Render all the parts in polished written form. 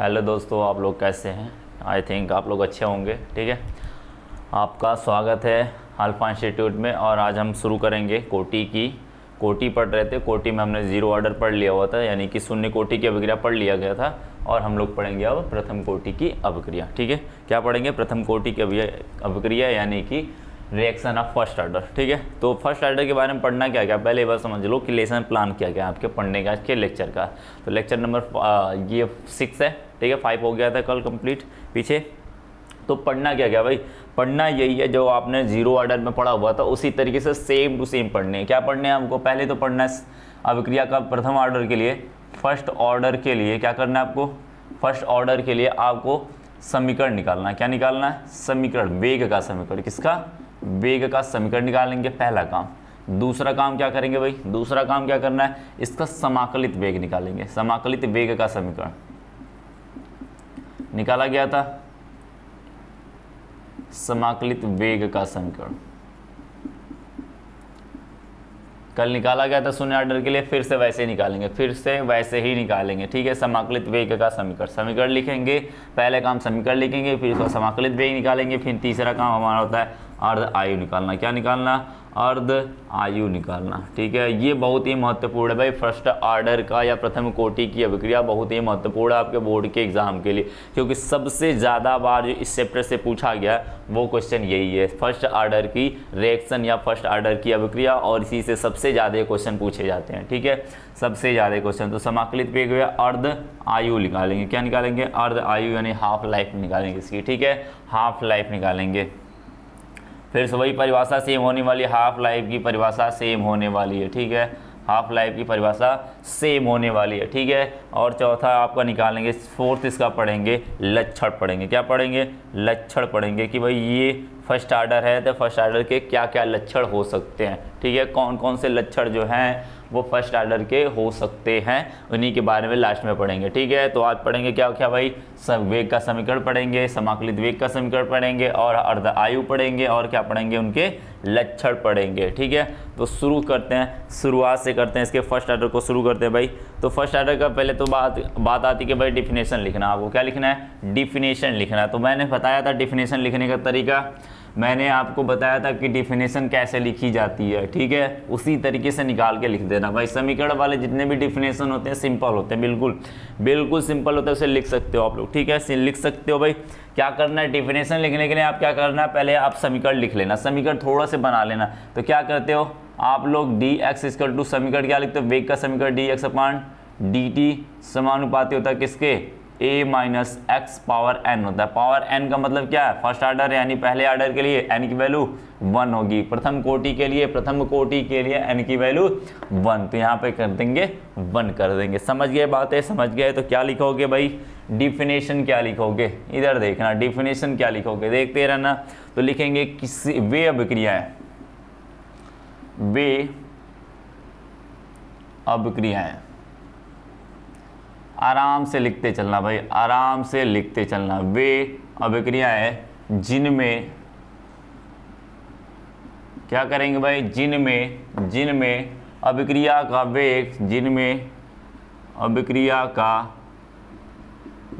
Hello दोस्तों, आप लोग कैसे हैं? आई थिंक आप लोग अच्छे होंगे। ठीक है, आपका स्वागत है अल्फा इंस्टीट्यूट में। और आज हम शुरू करेंगे कोटि पढ़ रहे थे। कोटि में हमने जीरो ऑर्डर पढ़ लिया हुआ था, यानी कि शून्य कोटि की अभिक्रिया पढ़ लिया गया था। और हम लोग पढ़ेंगे अब प्रथम कोटि की अभिक्रिया। ठीक है, क्या पढ़ेंगे? प्रथम कोटि की अभिक्रिया, यानी कि रिएक्शन ऑफ फर्स्ट ऑर्डर। ठीक है, तो फर्स्ट ऑर्डर के बारे में पढ़ना क्या क्या, पहले एक बार समझ लो कि लेसन प्लान क्या क्या है आपके पढ़ने का आज के लेक्चर का। तो लेक्चर नंबर ये 6 है। ठीक है, 5 हो गया था कल कंप्लीट पीछे। तो पढ़ना क्या क्या भाई? पढ़ना यही है जो आपने जीरो ऑर्डर में पढ़ा हुआ था, उसी तरीके से सेम टू सेम पढ़ने हैं। क्या पढ़ने हैं आपको? पहले तो पढ़ना है अभिक्रिया का प्रथम ऑर्डर के लिए, फर्स्ट ऑर्डर के लिए क्या करना है आपको? फर्स्ट ऑर्डर के लिए आपको समीकरण निकालना है। क्या निकालना है? समीकरण, वेग का समीकरण। किसका? वेग का समीकरण निकालेंगे, पहला काम। दूसरा काम क्या करेंगे भाई? दूसरा काम क्या करना है? इसका समाकलित वेग निकालेंगे। समाकलित वेग का समीकरण निकाला गया था, समाकलित वेग का समीकरण कल निकाला गया था शून्य ऑर्डर के लिए। फिर से वैसे ही निकालेंगे, फिर से वैसे ही निकालेंगे। ठीक है, समाकलित वेग का समीकरण, समीकरण लिखेंगे, पहले काम समीकरण लिखेंगे, फिर उसका समाकलित वेग निकालेंगे। फिर तीसरा काम हमारा होता है अर्ध आयु निकालना। क्या निकालना? अर्ध आयु निकालना। ठीक है, ये बहुत ही महत्वपूर्ण है भाई। फर्स्ट ऑर्डर का या प्रथम कोटि की अभिक्रिया बहुत ही महत्वपूर्ण है आपके बोर्ड के एग्जाम के लिए, क्योंकि सबसे ज़्यादा बार जो इस चैप्टर से पूछा गया वो क्वेश्चन यही है, फर्स्ट ऑर्डर की रिएक्शन या फर्स्ट ऑर्डर की अभिक्रिया। और इसी से सबसे ज़्यादा क्वेश्चन पूछे जाते हैं। ठीक है, सबसे ज़्यादा क्वेश्चन। तो समाकलित वेग अर्ध आयु निकालेंगे। क्या निकालेंगे? अर्ध आयु, यानी हाफ लाइफ निकालेंगे इसकी। ठीक है, हाफ लाइफ निकालेंगे। फिर वही परिभाषा सेम होने वाली, हाफ लाइफ की परिभाषा सेम होने वाली है। ठीक है, हाफ लाइफ की परिभाषा सेम होने वाली है। ठीक है, और चौथा आपका निकालेंगे, फोर्थ इसका पढ़ेंगे लक्षण पढ़ेंगे। क्या पढ़ेंगे? लक्षण पढ़ेंगे कि भाई ये फर्स्ट ऑर्डर है तो फर्स्ट ऑर्डर के क्या क्या लक्षण हो सकते हैं। ठीक है, कौन कौन से लक्षण जो हैं वो फर्स्ट ऑर्डर के हो सकते हैं, उन्हीं के बारे में लास्ट में पढ़ेंगे। ठीक है, तो आज पढ़ेंगे क्या क्या भाई? सब वेग का समीकरण पढ़ेंगे, समाकलित वेग का समीकरण पढ़ेंगे, और अर्ध आयु पढ़ेंगे, और क्या पढ़ेंगे? उनके लक्षण पढ़ेंगे। ठीक है, तो शुरू करते हैं, शुरुआत से करते हैं, इसके फर्स्ट ऑर्डर को शुरू करते हैं भाई। तो फर्स्ट ऑर्डर का पहले तो बात आती है कि भाई डिफिनेशन लिखना। आपको क्या लिखना है? डिफिनेशन लिखना है। तो मैंने बताया था डिफिनेशन लिखने का तरीका, मैंने आपको बताया था कि डिफिनेशन कैसे लिखी जाती है। ठीक है, उसी तरीके से निकाल के लिख देना भाई। समीकरण वाले जितने भी डिफिनेशन होते हैं सिंपल होते हैं, बिल्कुल बिल्कुल सिंपल होते हैं, उसे लिख सकते हो आप लोग। ठीक है, लिख सकते हो भाई। क्या करना है? डिफिनेशन लिखने के लिए आप क्या करना है, पहले आप समीकरण लिख लेना, समीकरण थोड़ा से बना लेना। तो क्या करते हो आप लोग? डी एक्स इक्वल टू समीकरण क्या लिखते हो? वेग का समीकरण D x upon D T समानुपाती होता है किसके? a minus x power n होता है। पावर n का मतलब क्या है? फर्स्ट ऑर्डर, यानी पहले ऑर्डर के लिए n की वैल्यू 1 होगी, प्रथम कोटि के लिए n की वैल्यू 1। तो यहाँ पे कर देंगे 1 कर देंगे। समझ गए बातें? समझ गए तो क्या लिखोगे भाई? डिफिनेशन क्या लिखोगे? इधर देखना, डिफिनेशन क्या लिखोगे, देखते रहना। तो लिखेंगे किसी वे अभिक्रियाएं, आराम से लिखते चलना भाई, आराम से लिखते चलना। वे अभिक्रियाएं जिनमें क्या करेंगे भाई? जिनमें अभिक्रिया का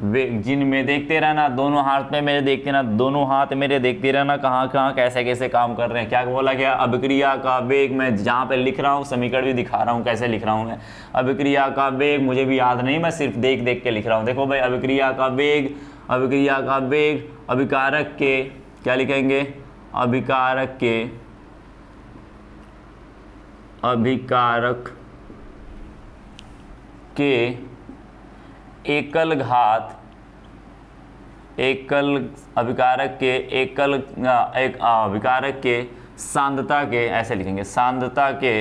वेग, जिनमें देखते रहना, दोनों हाथ मेरे देखते रहना, कहाँ कहाँ कैसे कैसे काम कर रहे हैं। क्या बोला गया? अभिक्रिया का वेग, मैं जहाँ पे लिख रहा हूँ समीकरण भी दिखा रहा हूँ कैसे लिख रहा हूँ मैं। अभिक्रिया का वेग मुझे भी याद नहीं, मैं सिर्फ देख देख के लिख रहा हूँ। देखो भाई, अभिक्रिया का वेग अभिकारक के क्या लिखेंगे? अभिकारक के अभिकारक के सांद्रता के, ऐसे लिखेंगे, सांद्रता के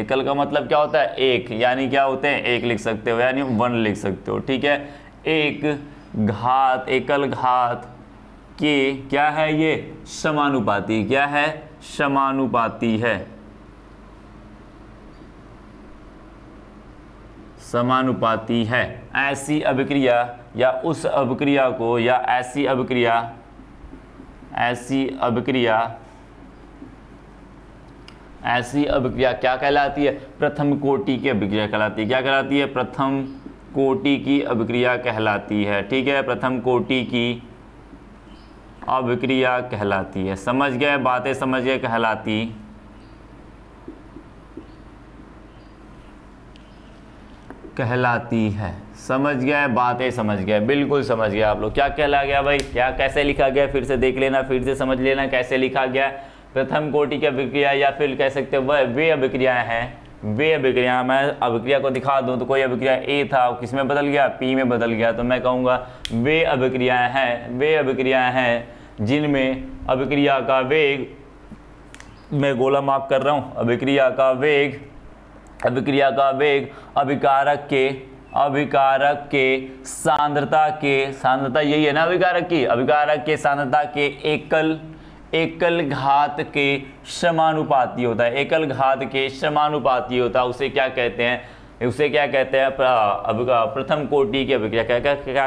एकल का मतलब क्या होता है? एक, यानी क्या होते हैं? एक लिख सकते हो, यानी 1 लिख सकते हो। ठीक है, एकल घात के क्या है? ये समानुपाती, क्या है? समानुपाती है, समानुपाती है। ऐसी अभिक्रिया या उस अभिक्रिया को या ऐसी अभिक्रिया ऐसी अभिक्रिया क्या कहलाती है? प्रथम कोटि की अभिक्रिया कहलाती है। क्या कहलाती है? प्रथम कोटि की अभिक्रिया कहलाती है। ठीक है, प्रथम कोटि की अभिक्रिया कहलाती है। समझ गए, बातें समझ गए। कहलाती कहलाती है। समझ गए, बातें समझ गए, बिल्कुल समझ गए आप लोग। क्या कहला गया भाई, क्या कैसे लिखा गया? फिर से देख लेना, फिर से समझ लेना कैसे लिखा गया। प्रथम कोटि की अभिक्रिया, या फिर कह सकते हो वे अभिक्रियाएं हैं, वे अभिक्रिया। मैं अभिक्रिया को दिखा दूं तो कोई अभिक्रिया ए था, किस में बदल गया? पी में बदल गया, तो मैं कहूँगा वे अभिक्रियाएं हैं, वे अभिक्रियाएं हैं जिनमें अभिक्रिया का वेग, मैं गोला माप कर रहा हूँ, अभिक्रिया का वेग अभिकारक के सांद्रता यही है ना, अभिकारक के सांद्रता के एकल घात के समानुपाती होता है। एकल घात के समानुपाती होता है, उसे क्या कहते हैं? प्रथम कोटि की अभिक्रिया क्या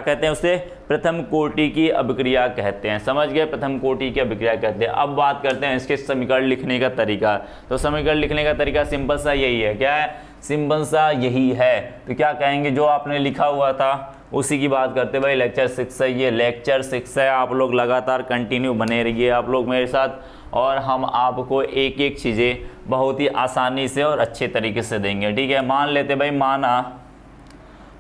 कहते हैं? उसे प्रथम कोटि की अभिक्रिया कहते हैं। समझ गए, प्रथम कोटि की अभिक्रिया कहते हैं। अब बात करते हैं इसके समीकरण लिखने का तरीका। तो समीकरण लिखने का तरीका सिंपल सा यही है। क्या है? सिंपल सा यही है। तो क्या कहेंगे? जो आपने लिखा हुआ था उसी की बात करते भाई। लेक्चर 6 है, ये लेक्चर 6 है। आप लोग लगातार कंटिन्यू बने रहिए आप लोग मेरे साथ, और हम आपको एक एक चीज़ें बहुत ही आसानी से और अच्छे तरीके से देंगे। ठीक है, मान लेते भाई, माना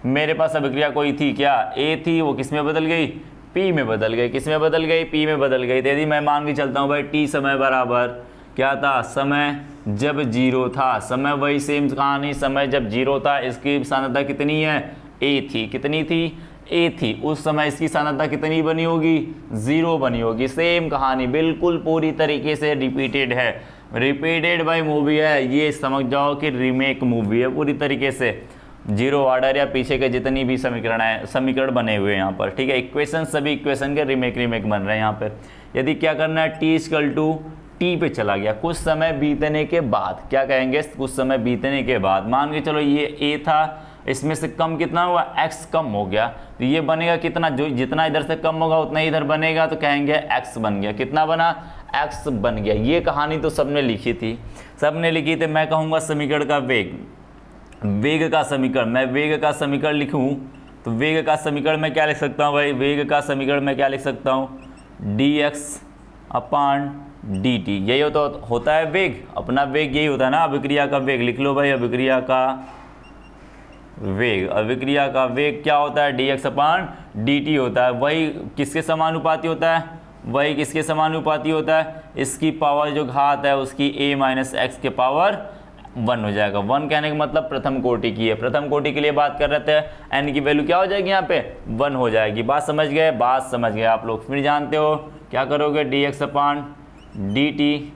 मेरे पास अभिक्रिया कोई थी, क्या ए थी, वो किस में बदल गई? पी में बदल गई। किस में बदल गई? पी में बदल गई। यदि मैं मान के चलता हूँ भाई टी समय बराबर क्या था? समय जब 0 था। समय वही सेम कहानी, समय जब 0 था इसकी सांद्रता कितनी है? ए थी। कितनी थी? ए थी। उस समय इसकी सांद्रता कितनी बनी होगी? 0 बनी होगी। सेम कहानी बिल्कुल पूरी तरीके से रिपीटेड है। रिपीटेड भाई मूवी है ये, समझ जाओ कि रीमेक मूवी है पूरी तरीके से। जीरो ऑर्डर या पीछे के जितनी भी समीकरण बने हुए हैं यहाँ पर। ठीक है, इक्वेशन सभी इक्वेशन के रीमेक बन रहे हैं यहाँ पर। यदि क्या करना है, टी पे चला गया कुछ समय बीतने के बाद, क्या कहेंगे? कुछ समय बीतने के बाद, मान के चलो ये ए था, इसमें से कम कितना हुआ? एक्स कम हो गया, तो ये बनेगा कितना? जो जितना इधर से कम होगा उतना इधर बनेगा, तो कहेंगे एक्स बन गया। कितना बना? एक्स बन गया। ये कहानी तो सबने लिखी थी, सबने लिखी थी। मैं कहूँगा समीकरण का वेग का समीकरण, मैं वेग का समीकरण लिखूँ तो वेग का समीकरण में क्या लिख सकता हूँ भाई? वेग का समीकरण में क्या लिख सकता हूँ? dx/dt। यही होता है वेग, अपना वेग यही होता है ना, अभिक्रिया का वेग। लिख लो भाई, अभिक्रिया का वेग क्या होता है? dx/dt होता है। वही किसके समानुपाती होता है? इसकी पावर जो घात है उसकी a-x के पावर 1 हो जाएगा। 1 कहने का मतलब प्रथम कोटि की है, प्रथम कोटि के लिए बात कर रहे थे। n की वैल्यू क्या हो जाएगी यहाँ पे? 1 हो जाएगी। बात समझ गए, आप लोग। फिर जानते हो क्या करोगे? dx/dt,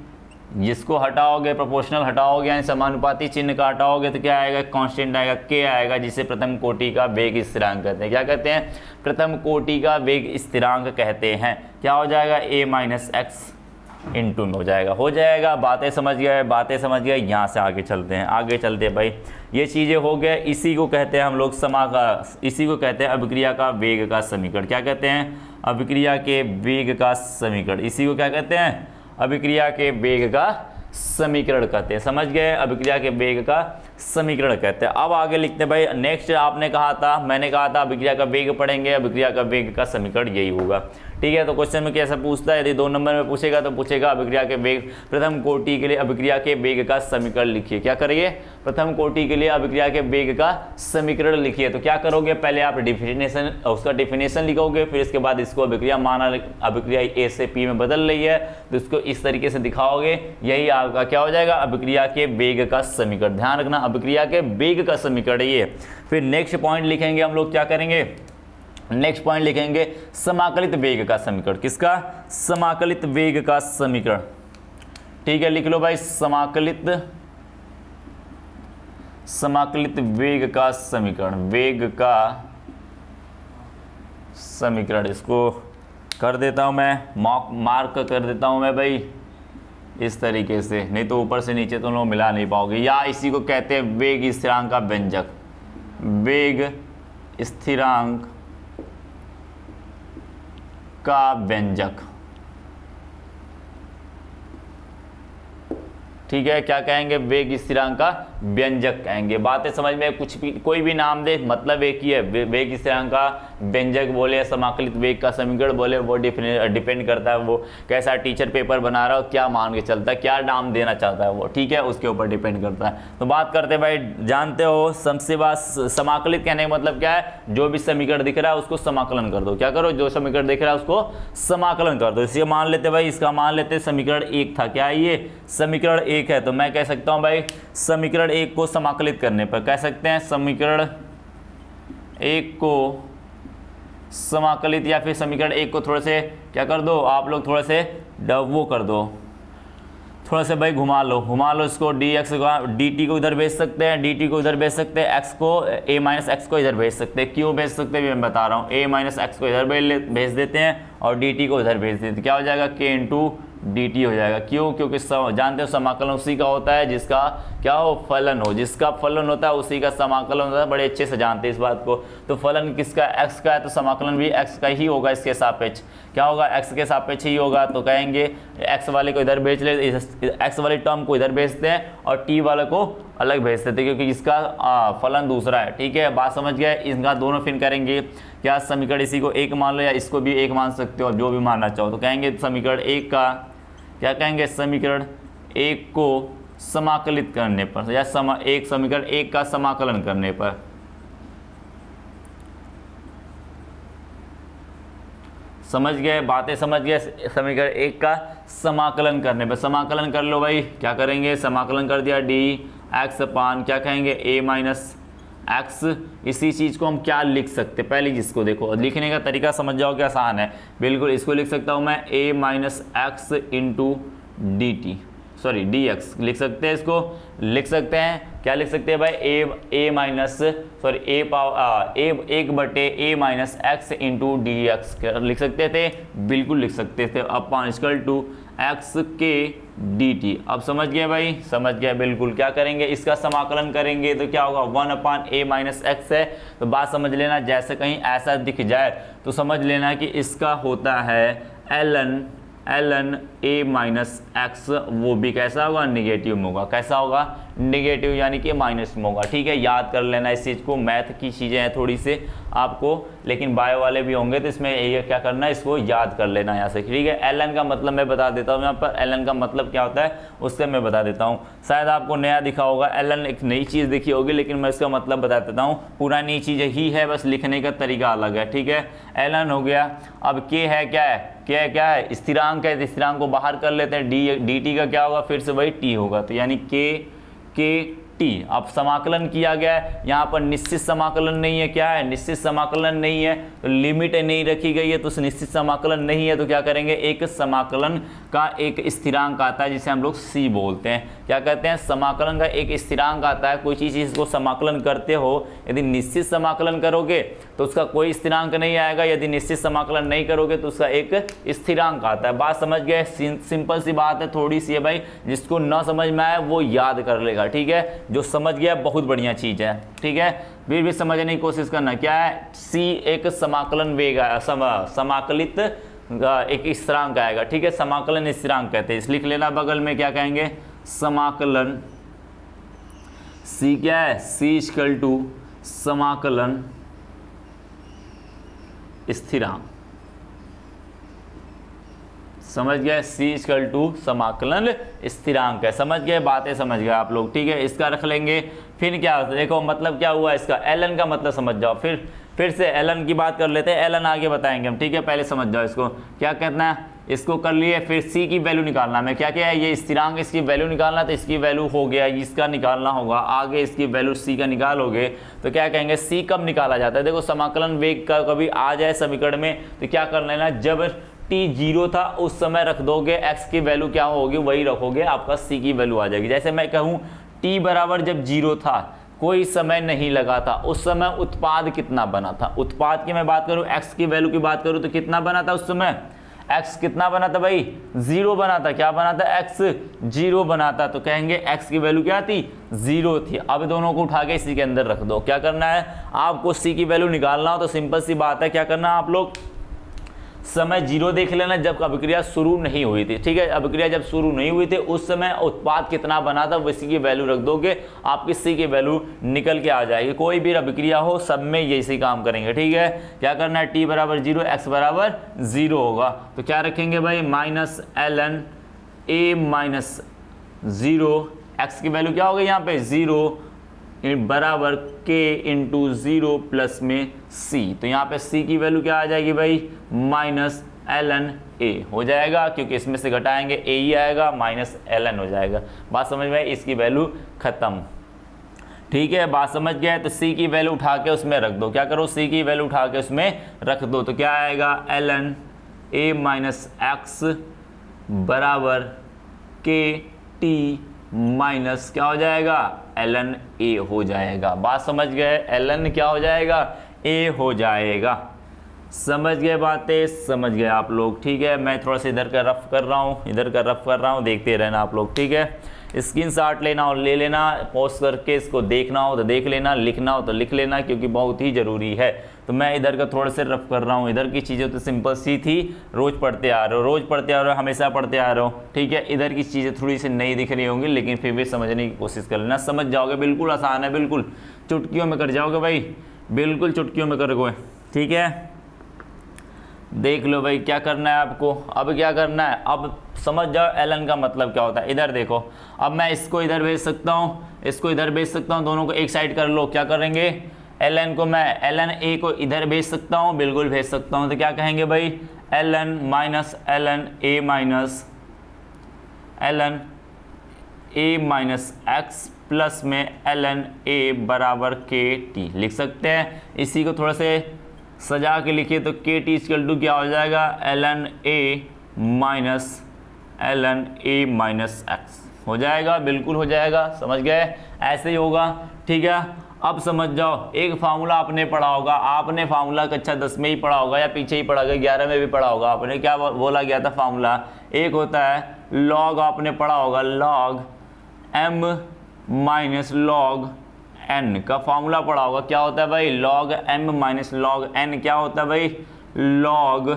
जिसको हटाओगे, प्रोपोर्शनल हटाओगे यानी समानुपाती चिन्ह का हटाओगे तो क्या आएगा? कांस्टेंट आएगा, k आएगा, जिसे प्रथम कोटि का वेग स्थिरांक कहते हैं। क्या कहते हैं? प्रथम कोटि का वेग स्थिरांक कहते हैं। क्या हो जाएगा? a-x इंटू में हो जाएगा। बातें समझ गए, यहाँ से आगे चलते हैं। भाई ये चीज़ें हो गए, इसी को कहते हैं हम लोग इसी को कहते हैं अभिक्रिया का वेग का समीकरण। क्या कहते हैं? अभिक्रिया के वेग का समीकरण। इसी को क्या कहते हैं? अभिक्रिया के वेग का समीकरण कहते हैं। समझ गए, अभिक्रिया के वेग का समीकरण कहते हैं। अब आगे लिखते हैं भाई। नेक्स्ट आपने कहा था, मैंने कहा था अभिक्रिया का वेग पढ़ेंगे, अभिक्रिया का वेग का समीकरण यही होगा। ठीक है, तो क्वेश्चन में कैसा पूछता है? यदि 2 नंबर में पूछेगा तो पूछेगा अभिक्रिया के वेग, प्रथम कोटि के लिए अभिक्रिया के वेग का समीकरण लिखिए। क्या करिए? प्रथम कोटि के लिए अभिक्रिया के वेग का समीकरण लिखिए। तो क्या करोगे? पहले आप डिफिनेशन, उसका डिफिनेशन लिखोगे, फिर इसके बाद इसको अभिक्रिया, माना अभिक्रिया ए से पी में बदल रही है तो इसको इस तरीके से दिखाओगे। यही आपका क्या हो जाएगा? अभिक्रिया के वेग का समीकरण। ध्यान रखना, अभिक्रिया के वेग का समीकरण ये। फिर नेक्स्ट पॉइंट लिखेंगे हम लोग। क्या करेंगे? नेक्स्ट पॉइंट लिखेंगे समाकलित वेग का समीकरण। किसका? समाकलित वेग का समीकरण। ठीक है, लिख लो भाई, समाकलित वेग का समीकरण, इसको कर देता हूं मैं, मार्क कर देता हूं मैं भाई इस तरीके से, नहीं तो ऊपर से नीचे तो लोग मिला नहीं पाओगे। या इसी को कहते हैं वेग स्थिरांक का व्यंजक, ठीक है, क्या कहेंगे, वेग स्थिरांक का व्यंजक कहेंगे। बातें समझ में, कुछ भी कोई भी नाम दे मतलब एक ही है। वेग स्थिरांक का व्यंजक बोले, समाकलित वेग का समीकरण बोले, वो डिपेंड करता है वो कैसा टीचर पेपर बना रहा हो, क्या मान के चलता है, क्या नाम देना चाहता है वो, ठीक है, उसके ऊपर डिपेंड करता है। तो बात करते हैं भाई, जानते हो समाकलित कहने का मतलब क्या है, जो भी समीकरण दिख रहा है उसको समाकलन कर दो। क्या करो, जो समीकरण दिख रहा है उसको समाकलन कर दो। इसलिए मान लेते भाई, इसका मान लेते समीकरण एक था, क्या ये समीकरण एक है, तो मैं कह सकता हूं भाई समीकरण एक को समाकलित करने पर कह सकते हैं समीकरण एक को समाकलित, या फिर समीकरण एक को थोड़े से क्या कर दो आप लोग, थोड़े से वो कर दो, थोड़ा से भाई घुमा लो इसको, dx का dt को इधर भेज सकते हैं, dt को इधर भेज सकते हैं, x को a माइनस एक्स को इधर भेज सकते हैं। क्यों भेज सकते हैं मैं बता रहा हूँ, a माइनस एक्स को इधर भेज देते हैं और dt को इधर भेज देते हैं, क्या हो जाएगा k इंटू dt हो जाएगा। क्यों, क्योंकि जानते हो समाकलन उसी का होता है जिसका क्या हो, फलन हो, जिसका फलन होता है उसी का समाकलन होता है। बड़े अच्छे से जानते हैं इस बात को। तो फलन किसका, x का है, तो समाकलन भी x का ही होगा, इसके सापेक्ष क्या होगा, x के सापेक्ष ही होगा। तो कहेंगे x वाले को इधर भेज ले, x वाले टर्म को इधर भेजते हैं और t वाले को अलग भेज देते हैं, क्योंकि इसका फलन दूसरा है। ठीक है, बात समझ गया। इनका दोनों फिन करेंगे क्या, समीकरण इसी को एक मान लो या इसको भी एक मान सकते हो, जो भी मानना चाहो। तो कहेंगे समीकरण एक का क्या कहेंगे, समीकरण एक को समाकलित करने पर, या एक समीकरण एक का समाकलन करने पर, समझ गए, बातें समझ गए, समीकरण एक का समाकलन करने पर। समाकलन कर लो भाई, क्या करेंगे, समाकलन कर दिया डी एक्स अपान क्या कहेंगे a माइनस एक्स। इसी चीज़ को हम क्या लिख सकते, पहले जिसको देखो लिखने का तरीका समझ जाओ कि आसान है, बिल्कुल इसको लिख सकता हूँ मैं a minus x into D T, sorry dx लिख सकते हैं, इसको लिख सकते हैं, क्या लिख सकते हैं भाई, a minus sorry a power एक बटे a minus x into D x लिख सकते थे, बिल्कुल लिख सकते थे, अपॉन इक्वल टू एक्स के डी टी। अब समझ गए भाई, समझ गया बिल्कुल। क्या करेंगे, इसका समाकलन करेंगे तो क्या होगा, one upon a minus x है। तो बात समझ लेना, जैसे कहीं ऐसा दिख जाए तो समझ लेना कि इसका होता है ln a माइनस एक्स, वो भी कैसा होगा, निगेटिव में होगा, कैसा होगा, निगेटिव, यानी कि माइनस में होगा। ठीक है, याद कर लेना इस चीज़ को, मैथ की चीज़ें हैं थोड़ी से आपको, लेकिन बायो वाले भी होंगे, तो इसमें ये क्या करना है, इसको याद कर लेना यहाँ से। ठीक है, ln का मतलब मैं बता देता हूँ यहाँ पर, ln का मतलब क्या होता है उससे मैं बता देता हूँ, शायद आपको नया दिखा होगा, ln एक नई चीज़ दिखी होगी, लेकिन मैं इसका मतलब बता देता हूँ, पुरानी चीज़ ही है, बस लिखने का तरीका अलग है। ठीक है, ln हो गया। अब k है, क्या है, क्या है स्थिरांक है, स्थिरांक को बाहर कर लेते हैं, dt का क्या होगा, फिर से वही t होगा, तो यानी k t। अब समाकलन किया गया है, यहाँ पर निश्चित समाकलन नहीं है, क्या है, निश्चित समाकलन नहीं है, तो लिमिट नहीं रखी गई है, तो निश्चित समाकलन नहीं है, तो क्या करेंगे, एक समाकलन का एक स्थिरांक आता है जिसे हम लोग c बोलते हैं। क्या कहते हैं, समाकलन का एक स्थिरांक आता है, कोई चीज़ को समाकलन करते हो, यदि निश्चित समाकलन करोगे तो उसका कोई स्थिरांक नहीं आएगा, यदि निश्चित समाकलन नहीं करोगे तो उसका एक स्थिरांक आता है। बात समझ गए, सिंपल सी बात है, थोड़ी सी है भाई, जिसको ना समझ में आए वो याद कर लेगा। ठीक है, जो समझ गया बहुत बढ़िया चीज़ है। ठीक है, फिर भी समझने की कोशिश करना, क्या है, c एक समाकलन वेग समाकलित एक स्थिरांक आएगा। ठीक है, समाकलन स्थिरांक कहते हैं, लिख लेना बगल में, क्या कहेंगे, समाकलन c, क्या है, c इक्वल टू समाकलन स्थिरांक। समझ गए, c इक्वल टू समाकलन स्थिरांक है। समझ गए, बातें समझ गए आप लोग। ठीक है, इसका रख लेंगे, फिर क्या देखो मतलब क्या हुआ, इसका ln का मतलब समझ जाओ, फिर से ln की बात कर लेते हैं, ln आगे बताएंगे हम। ठीक है, पहले समझ जाओ इसको, क्या कहना है, इसको कर लिए, फिर c की वैल्यू निकालना, मैं क्या है, ये स्थिरांक, इसकी वैल्यू निकालना, तो इसकी वैल्यू हो गया, इसका निकालना होगा आगे, इसकी वैल्यू c का निकालोगे तो क्या कहेंगे, c कब निकाला जाता है, देखो समाकलन वेग का कभी आ जाए समीकरण में तो क्या कर लेना, जब t 0 था उस समय रख दोगे, x की वैल्यू क्या होगी वही रखोगे, आपका c की वैल्यू आ जाएगी। जैसे मैं कहूँ t बराबर जब 0 था, कोई समय नहीं लगा था, उस समय उत्पाद कितना बना था, उत्पाद की मैं बात करूँ, x की वैल्यू की बात करूँ, तो कितना बना था उस समय, x कितना बना था भाई, 0 बना था, क्या बना था, x 0 बना था, तो कहेंगे x की वैल्यू क्या थी, 0 थी। अब दोनों को उठा के इसी के अंदर रख दो। क्या करना है आपको, c की वैल्यू निकालना हो तो सिंपल सी बात है, क्या करना आप लोग, समय जीरो देख लेना जब अभिक्रिया शुरू नहीं हुई थी। ठीक है, अभिक्रिया जब शुरू नहीं हुई थी उस समय उत्पाद कितना बना था उसी की वैल्यू रख दोगे, आपकी सी की वैल्यू निकल के आ जाएगी। कोई भी अभिक्रिया हो सब में यही काम करेंगे। ठीक है, क्या करना है, टी बराबर जीरो, एक्स बराबर जीरो होगा तो क्या रखेंगे भाई, minus L N A minus zero, x की वैल्यू क्या होगी यहाँ पे जीरो, बराबर के इंटू जीरो प्लस में सी, तो यहाँ पे सी की वैल्यू क्या आ जाएगी भाई, माइनस एल एन ए हो जाएगा, क्योंकि इसमें से घटाएंगे ए ही आएगा, माइनस एल एन हो जाएगा। बात समझ में आई, इसकी वैल्यू खत्म। ठीक है, बात समझ गया है, तो सी की वैल्यू उठा के उसमें रख दो, क्या करो सी की वैल्यू उठा के उसमें रख दो, तो क्या आएगा L N A minus x बराबर के टी माइनस क्या हो जाएगा, एल एन ए हो जाएगा। बात समझ गए, एल एन क्या हो जाएगा, ए हो जाएगा। समझ गए, बातें समझ गए आप लोग। ठीक है, मैं थोड़ा सा इधर का रफ कर रहा हूँ, इधर का रफ कर रहा हूँ, देखते रहना आप लोग। ठीक है, स्क्रीनशॉट लेना हो ले लेना, पॉज करके इसको देखना हो तो देख लेना, लिखना हो तो लिख लेना, क्योंकि बहुत ही ज़रूरी है। तो मैं इधर का थोड़ा सा रफ कर रहा हूँ, इधर की चीज़ें तो सिंपल सी थी, रोज़ पढ़ते आ रहे हो, रोज़ पढ़ते आ रहे हो, हमेशा पढ़ते आ रहे हो। ठीक है, इधर की चीज़ें थोड़ी सी नई दिख रही होंगी, लेकिन फिर भी समझने की कोशिश कर लेना, समझ जाओगे, बिल्कुल आसान है, बिल्कुल चुटकियों में कर जाओगे भाई, बिल्कुल चुटकियों में करोगे। ठीक है, देख लो भाई क्या करना है आपको। अब क्या करना है, अब समझ जाओ एलन का मतलब क्या होता है। इधर देखो, अब मैं इसको इधर भेज सकता हूँ, इसको इधर भेज सकता हूँ, दोनों को एक साइड कर लो। क्या करेंगे, एलन को मैं एलन ए को इधर भेज सकता हूँ, बिल्कुल भेज सकता हूँ, तो क्या कहेंगे भाई, एलन माइनस एलन ए माइनस एलन ए माइनस एक्स प्लस में एलन ए बराबर के टी लिख सकते हैं। इसी को थोड़ा से सजा के लिखिए तो के टी इक्वल टू क्या हो जाएगा, एलन ए माइनस एलन ए माइनस एक्स हो जाएगा, बिल्कुल हो जाएगा। समझ गए, ऐसे ही होगा। ठीक है, अब समझ जाओ, एक फार्मूला आपने पढ़ा होगा, आपने फार्मूला कक्षा 10 में ही पढ़ा होगा या पीछे ही पढ़ा होगा, 11 में भी पढ़ा होगा, आपने क्या बोला गया था फार्मूला, एक होता है लॉग, आपने पढ़ा होगा log M minus log N का फार्मूला पढ़ा होगा, क्या होता है भाई log M minus log N, क्या होता है भाई लॉग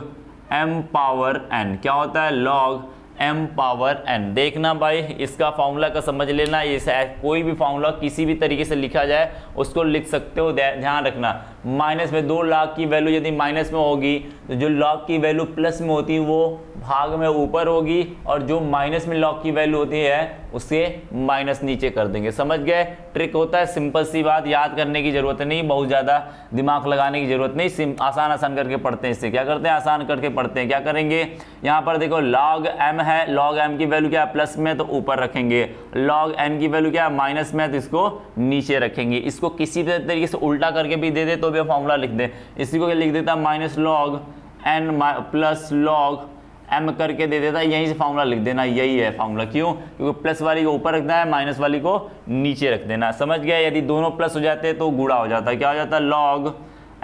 एम पावर एन, क्या होता है लॉग एम पावर एन। देखना भाई इसका फार्मूला का समझ लेना, ये कोई भी फार्मूला किसी भी तरीके से लिखा जाए उसको लिख सकते हो, ध्यान रखना। माइनस में 2 लाख की वैल्यू यदि माइनस में होगी तो जो लाख की वैल्यू प्लस में होती है वो भाग में ऊपर होगी, और जो माइनस में लाख की वैल्यू होती है उसके माइनस नीचे कर देंगे। समझ गए, ट्रिक होता है, सिंपल सी बात, याद करने की ज़रूरत नहीं, बहुत ज़्यादा दिमाग लगाने की ज़रूरत नहीं, आसान आसान करके पढ़ते हैं, इससे क्या करते हैं, आसान करके पढ़ते हैं। क्या करेंगे, यहाँ पर देखो लॉग एम है, लॉग एम की वैल्यू क्या है प्लस में तो ऊपर रखेंगे, लॉग एन की वैल्यू क्या है माइनस में तो इसको नीचे रखेंगे। इसको किसी भी तरीके से उल्टा करके भी दे दे तो भी फॉर्मूला लिख दे, इसी को लिख देता minus log N plus log M करके दे देता, यहीं से फार्मूला लिख देना, यही है फार्मूला। क्यों, क्योंकि प्लस वाली को ऊपर रखना है, माइनस वाली को नीचे रख देना। समझ गया, यदि दोनों प्लस हो जाते तो गुणा हो जाता, क्या हो जाता, लॉग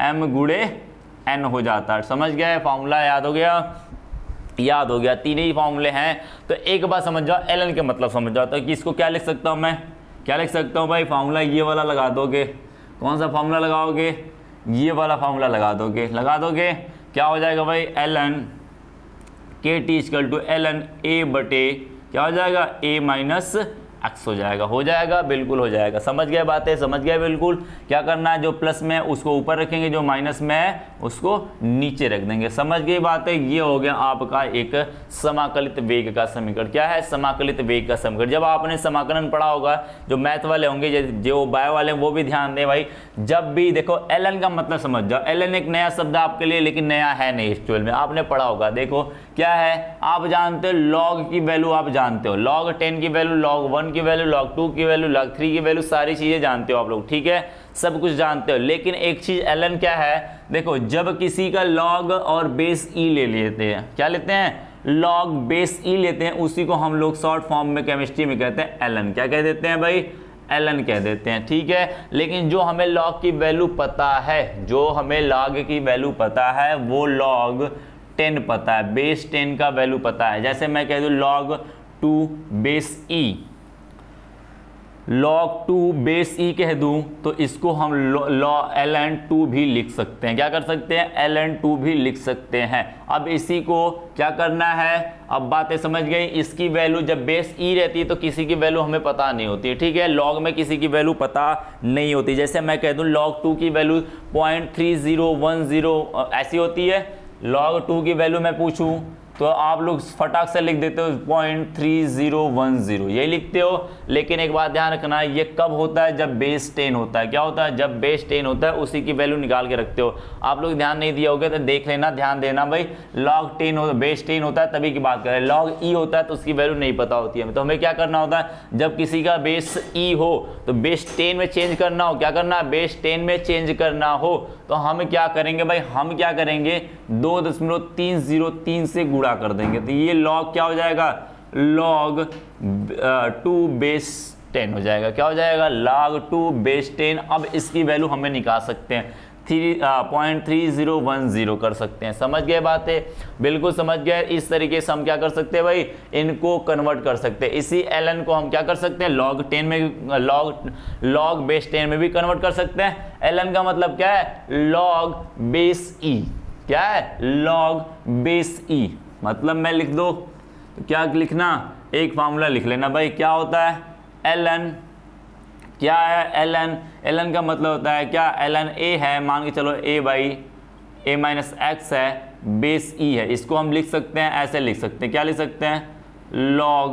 एम गुणे एन हो जाता। समझ गया, फार्मूला याद हो गया, याद हो गया, तीन ही फार्मूले हैं। तो एक बार समझ जाओ एलन के मतलब, समझ जाओ तो कि इसको क्या लिख सकता हूँ, मैं क्या लिख सकता हूँ भाई, फार्मूला ये वाला लगा दोगे, कौन सा फार्मूला लगाओगे, ये वाला फार्मूला लगा दोगे क्या हो जाएगा भाई, L N K T equal to L N A बटे क्या हो जाएगा, ए माइनस एक्स हो जाएगा बिल्कुल हो जाएगा। समझ गए, बातें समझ गए, बिल्कुल। क्या करना है, जो प्लस में उसको ऊपर रखेंगे, जो माइनस में है उसको नीचे रख देंगे। समझ गई बातें, ये हो गया आपका एक समाकलित वेग का समीकरण। क्या है, समाकलित वेग का समीकरण। जब आपने समाकलन पढ़ा होगा, जो मैथ वाले होंगे, जो बायो वाले हैं, वो भी ध्यान दें भाई। जब भी देखो एलन का मतलब समझ जाओ, एलन एक नया शब्द आपके लिए, लेकिन नया है नहीं, एक्चुअल में आपने पढ़ा होगा। देखो क्या है, आप जानते हो लॉग की वैल्यू, आप जानते हो लॉग 10 की वैल्यू, लॉग 1 की वैल्यू, लॉग 2 की वैल्यू, लॉग 3 की वैल्यू, सारी चीजें जानते हो आप लोग। ठीक है, सब कुछ जानते हो, लेकिन एक चीज एलन क्या है, देखो जब किसी का लॉग और बेस ई ले लेते हैं, क्या लेते हैं, लॉग बेस ई लेते हैं, उसी को हम लोग शॉर्ट फॉर्म में केमिस्ट्री में कहते हैं एलन। क्या कह देते हैं भाई, एलन कह देते हैं। ठीक है, लेकिन जो हमें लॉग की वैल्यू पता है, जो हमें लॉग की वैल्यू पता है वो लॉग 10 पता है, बेस 10 का वैल्यू पता है। जैसे मैं कह दूं log 2 base E, log to base ई कह दूं तो इसको हम एल एन टू भी लिख सकते हैं। क्या कर सकते हैं? एल एन टू भी लिख सकते हैं। अब इसी को क्या करना है, अब बातें समझ गई। इसकी वैल्यू जब बेस ई रहती है तो किसी की वैल्यू हमें पता नहीं होती है, ठीक है। लॉग में किसी की वैल्यू पता नहीं होती। जैसे मैं कह दूं लॉग टू की वैल्यू 0.3010 ऐसी होती है, लॉग टू की वैल्यू मैं पूछूँ तो आप लोग फटाक से लिख देते हो 0.3010, यही लिखते हो। लेकिन एक बात ध्यान रखना, ये कब होता है? जब बेस 10 होता है। क्या होता है? जब बेस 10 होता है उसी की वैल्यू निकाल के रखते हो। आप लोग ध्यान नहीं दिया होगा तो देख लेना, ध्यान देना भाई। लॉग 10 हो, बेस 10 होता है तभी की बात करें। लॉग ई होता है तो उसकी वैल्यू नहीं पता होती हमें, तो हमें क्या करना होता है? जब किसी का बेस ई हो तो बेस 10 में चेंज करना हो, क्या करना है? बेस 10 में चेंज करना हो तो हम क्या करेंगे भाई? हम क्या करेंगे, 2.303 से कर देंगे तो ये लॉग क्या हो जाएगा? लॉग 2 बेस 10 हो जाएगा। क्या हो जाएगा? Log 2 base 10। अब इसकी वैल्यू हमें निकाल सकते हैं 0.3010 कर सकते हैं। समझ गए बातें? बिल्कुल समझ गए। इस तरीके से हम क्या कर सकते हैं भाई? इनको कन्वर्ट कर सकते हैं। इसी ln को हम क्या कर सकते हैं? log 10 में log बेस 10 में भी कन्वर्ट कर सकते हैं। ln का मतलब क्या है? log base e। क्या है? log base e। मतलब मैं लिख दो तो क्या लिखना, एक फार्मूला लिख लेना भाई। क्या होता है? ln। क्या है? ln। ln का मतलब होता है क्या? ln a है, मान के चलो a by a minus x है, बेस e है। इसको हम लिख सकते हैं, ऐसे लिख सकते हैं। क्या लिख सकते हैं? log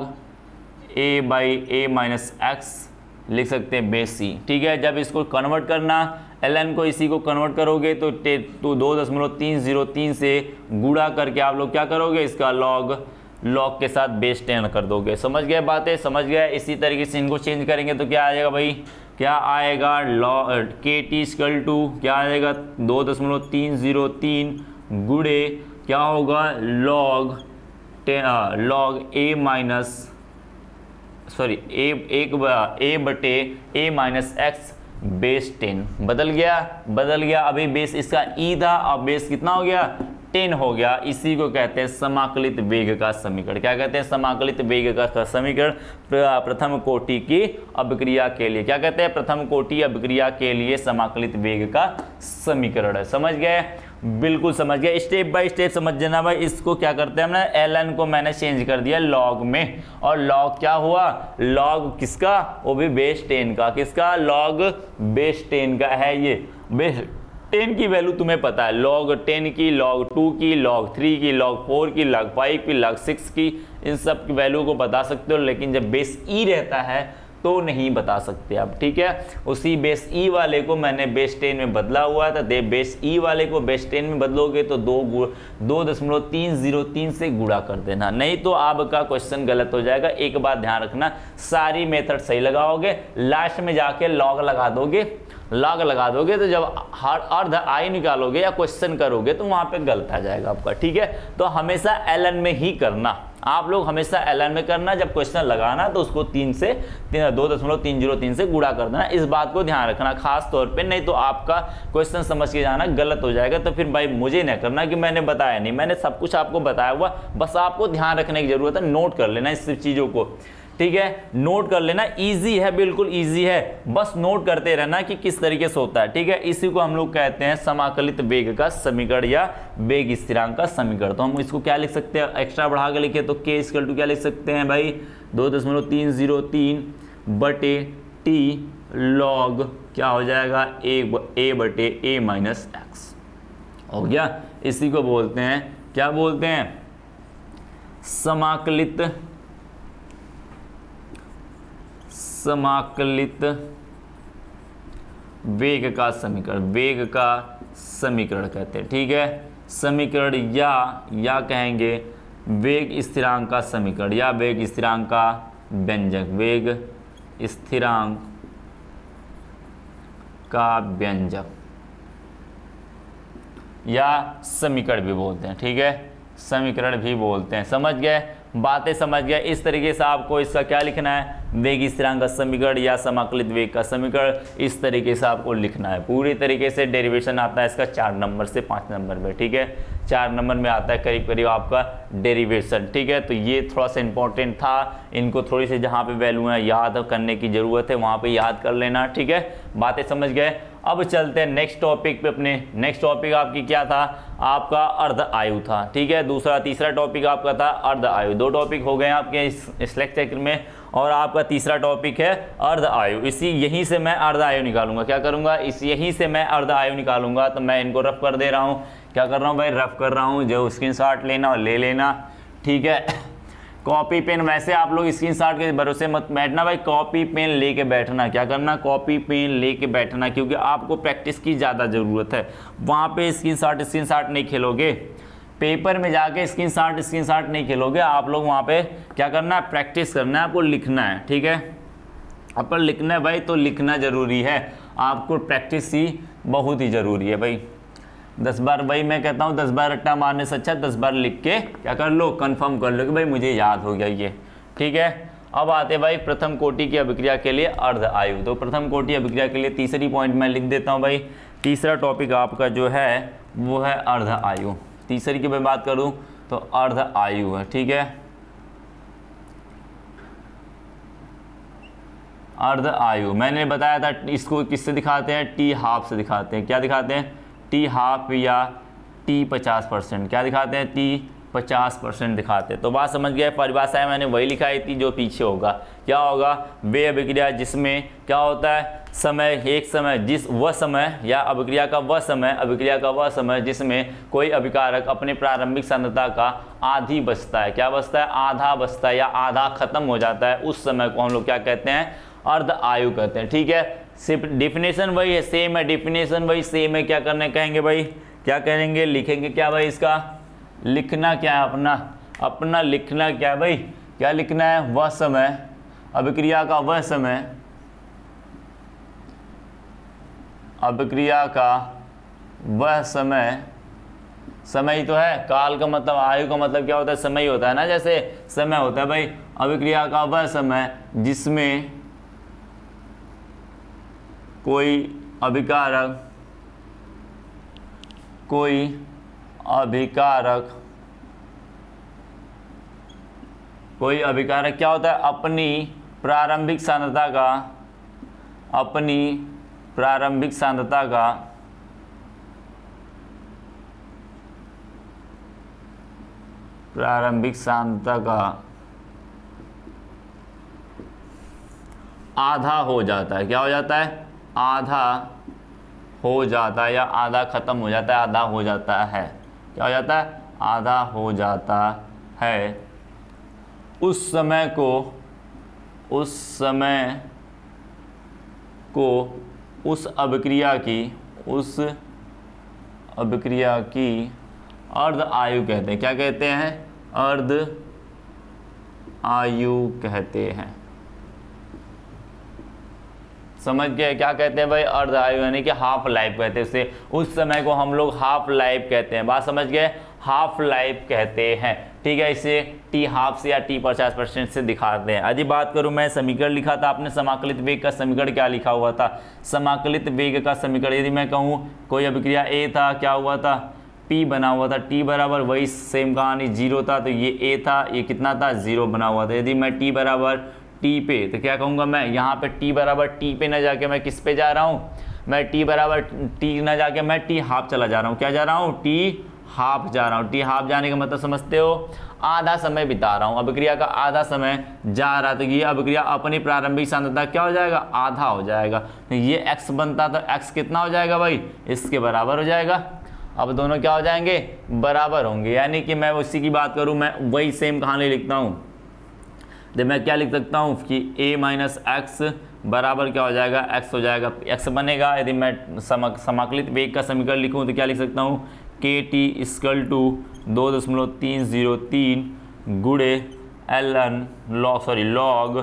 a by a minus x लिख सकते हैं, बेस e, ठीक है। जब इसको कन्वर्ट करना, ln को इसी को कन्वर्ट करोगे तो 2.303 से गुणा करके आप लोग क्या करोगे? इसका लॉग के साथ बेस 10 कर दोगे। समझ गए बातें? समझ गए। इसी तरीके से इनको चेंज करेंगे तो क्या आ जाएगा भाई? क्या आएगा? लॉग kt इक्वल टू क्या आ जाएगा? 2.303 गुणे क्या होगा? Log a minus sorry a बटे a माइनस एक्स बेस 10। बदल गया, बदल गया। अभी बेस इसका ई था, अब बेस कितना हो गया? 10 हो गया। इसी को कहते हैं समाकलित वेग का समीकरण। क्या कहते हैं? समाकलित वेग का समीकरण। प्रथम कोटि की अभिक्रिया के लिए क्या कहते हैं? प्रथम कोटि अभिक्रिया के लिए समाकलित वेग का समीकरण है। समझ गए? बिल्कुल समझ गया। स्टेप बाय स्टेप समझ जाना भाई। इसको क्या करते हैं? हमने ln को मैंने चेंज कर दिया log में, और log क्या हुआ? log किसका? वो भी बेस 10 का। किसका? log बेस 10 का है। ये बेस 10 की वैल्यू तुम्हें पता है, log 10 की, log 2 की, log 3 की, log 4 की, log 5 की, log 6 की, इन सब की वैल्यू को बता सकते हो। लेकिन जब बेस e रहता है तो नहीं बता सकते आप, ठीक है। उसी बेस ई वाले को मैंने बेस 10 में बदला हुआ था, दे बेस ई वाले को बेस 10 में बदलोगे तो 2.303 से गुणा कर देना, नहीं तो आपका क्वेश्चन गलत हो जाएगा। एक बात ध्यान रखना, सारी मेथड सही लगाओगे, लास्ट में जाके लॉग लगा दोगे। लॉग लगा दोगे तो जब हर अर्ध आई निकालोगे या क्वेश्चन करोगे तो वहाँ पे गलत आ जाएगा आपका, ठीक है। तो हमेशा ln में ही करना, आप लोग हमेशा ln में करना। जब क्वेश्चन लगाना तो उसको 2.303 से गुणा कर देना। इस बात को ध्यान रखना खास तौर पे, नहीं तो आपका क्वेश्चन समझ के जाना गलत हो जाएगा। तो फिर भाई मुझे नहीं करना कि मैंने बताया नहीं, मैंने सब कुछ आपको बताया हुआ, बस आपको ध्यान रखने की जरूरत है। नोट कर लेना इस चीज़ों को, ठीक है। नोट कर लेना, इजी है, बिल्कुल इजी है। बस नोट करते रहना कि किस तरीके से होता है, ठीक है। इसी को हम लोग कहते हैं समाकलित वेग का समीकरण या वेग स्थिरांक का समीकरण। तो हम इसको क्या लिख सकते हैं? एक्स्ट्रा बढ़ा के लिखे तो k इक्वल टू क्या लिख सकते हैं भाई? 2.303 बटे t लॉग क्या हो जाएगा? a बटे a माइनस एक्स हो गया। इसी को बोलते हैं, क्या बोलते हैं? समाकलित वेग का समीकरण, वेग का समीकरण कहते हैं, ठीक है। समीकरण या कहेंगे वेग स्थिरांक का समीकरण या वेग स्थिरांक का व्यंजक, वेग स्थिरांक का व्यंजक या समीकरण भी बोलते हैं, ठीक है। समीकरण भी बोलते हैं। समझ गए? बातें समझ गया। इस तरीके से आपको इसका क्या लिखना है, वेग स्थिरांक का समीकरण या समाकलित वेग का समीकरण, इस तरीके से आपको लिखना है। पूरी तरीके से डेरिवेशन आता है इसका 4 नंबर से 5 नंबर में, ठीक है। 4 नंबर में आता है करीब करीब आपका डेरिवेशन, ठीक है। तो ये थोड़ा सा इंपॉर्टेंट था, इनको थोड़ी सी जहाँ पे वैल्यू है याद करने की ज़रूरत है वहाँ पे याद कर लेना, ठीक है। बातें समझ गए। अब चलते हैं नेक्स्ट टॉपिक पे अपने। नेक्स्ट टॉपिक आपकी क्या था, आपका अर्ध आयु था, ठीक है। दूसरा तीसरा टॉपिक आपका था अर्ध आयु, 2 टॉपिक हो गए आपके इस लेक्चर में। और आपका तीसरा टॉपिक है अर्ध आयु। इसी यहीं से मैं अर्ध आयु निकालूंगा, क्या करूँगा, इस यहीं से मैं अर्ध आयु निकालूंगा। तो मैं इनको रफ कर दे रहा हूँ, क्या कर रहा हूँ भाई, रफ कर रहा हूँ। जो स्क्रीनशॉट लेना और ले लेना, ठीक है। कॉपी पेन, वैसे आप लोग स्क्रीनशॉट के भरोसे मत बैठना भाई, कॉपी पेन लेके बैठना। क्या करना, कॉपी पेन लेके बैठना, क्योंकि आपको प्रैक्टिस की ज़्यादा ज़रूरत है। वहाँ पे स्क्रीनशॉट नहीं खेलोगे, पेपर में जाके स्क्रीनशॉट नहीं खेलोगे आप लोग। वहाँ पे क्या करना है, प्रैक्टिस करना है, आपको लिखना है, ठीक है। अपन लिखना है भाई, तो लिखना ज़रूरी है, आपको प्रैक्टिस ही बहुत ही ज़रूरी है भाई। 10 बार, भाई मैं कहता हूँ 10 बार रट्टा मारने से अच्छा 10 बार लिख के क्या कर लो, कंफर्म कर लो कि भाई मुझे याद हो गया ये, ठीक है। अब आते भाई प्रथम कोटि की अभिक्रिया के लिए अर्ध आयु। तो प्रथम कोटि अभिक्रिया के लिए तीसरी पॉइंट मैं लिख देता हूँ भाई। तीसरा टॉपिक आपका जो है वो है अर्ध आयु। तीसरी की मैं बात करूँ तो अर्ध आयु है, ठीक है, अर्ध आयु। मैंने बताया था इसको किससे दिखाते हैं, T ½ से दिखाते हैं। क्या दिखाते हैं, T½ या T 50%। क्या दिखाते हैं, T 50% दिखाते हैं। तो बात समझ गया। परिभाषाएं मैंने वही लिखाई थी जो पीछे होगा। क्या होगा, वे अभिक्रिया जिसमें क्या होता है, समय, एक समय, जिस वह समय या अभिक्रिया का वह समय जिसमें कोई अभिकारक अपने प्रारंभिक सांद्रता का आधी बचता है। क्या बचता है, आधा बचता है या आधा खत्म हो जाता है, उस समय को हम लोग क्या कहते हैं, अर्ध आयु कहते हैं, ठीक है। सिर्फ डिफिनेशन वही है, सेम है, डिफिनेशन वही सेम है। क्या करने कहेंगे भाई, क्या कहेंगे, लिखेंगे क्या भाई, इसका लिखना क्या है, अपना लिखना क्या है भाई, क्या लिखना है, वह समय, अभिक्रिया का वह समय। समय ही तो है, काल का मतलब, आयु का मतलब क्या होता है, समय ही होता है ना, जैसे समय होता है भाई। अभिक्रिया का वह समय जिसमें कोई अभिकारक क्या होता है, अपनी प्रारंभिक सांद्रता का आधा हो जाता है। क्या हो जाता है, आधा हो जाता है या आधा खत्म हो जाता है, आधा हो जाता है। क्या हो जाता है, आधा हो जाता है। उस समय को उस अभिक्रिया की अर्ध आयु कहते हैं। क्या कहते हैं, अर्ध आयु कहते हैं। समझ गए, क्या कहते हैं भाई, अर्ध आयु यानी कि हाफ लाइफ कहते हैं उसे। उस समय को हम लोग हाफ लाइफ कहते हैं। बात समझ गए, हाफ लाइफ कहते हैं, ठीक है। इसे T½ से या T 50% से दिखाते हैं। यदि बात करूं, मैं समीकरण लिखा था आपने, समाकलित वेग का समीकरण क्या लिखा हुआ था, समाकलित वेग का समीकरण। यदि मैं कहूं कोई अभिक्रिया A था, क्या हुआ था, P बना हुआ था, T बराबर, वही सेम कहानी, 0 था। तो ये A था, ये कितना था, 0 बना हुआ था। यदि मैं T बराबर T पे, तो क्या कहूँगा मैं यहाँ पे T बराबर T पे ना जाके मैं किस पे जा रहा हूँ, मैं T बराबर T ना जाके मैं T½ चला जा रहा हूँ। क्या जा रहा हूँ, T½ जा रहा हूँ। T½ जाने का मतलब समझते हो, आधा समय बिता रहा हूँ, अभिक्रिया का आधा समय जा रहा। तो ये अभिक्रिया अपनी प्रारंभिक सांद्रता क्या हो जाएगा, आधा हो जाएगा। तो ये x बनता, तो x कितना हो जाएगा भाई, इसके बराबर हो जाएगा। अब दोनों क्या हो जाएंगे, बराबर होंगे। यानी कि मैं उसी की बात करूँ, मैं वही सेम कहानी लिखता हूँ। जब मैं क्या लिख सकता हूँ कि A - x बराबर क्या हो जाएगा, x हो जाएगा, x बनेगा। यदि मैं समाकलित वेग का समीकरण लिखूँ तो क्या लिख सकता हूँ, KT = 2.303 गुणे log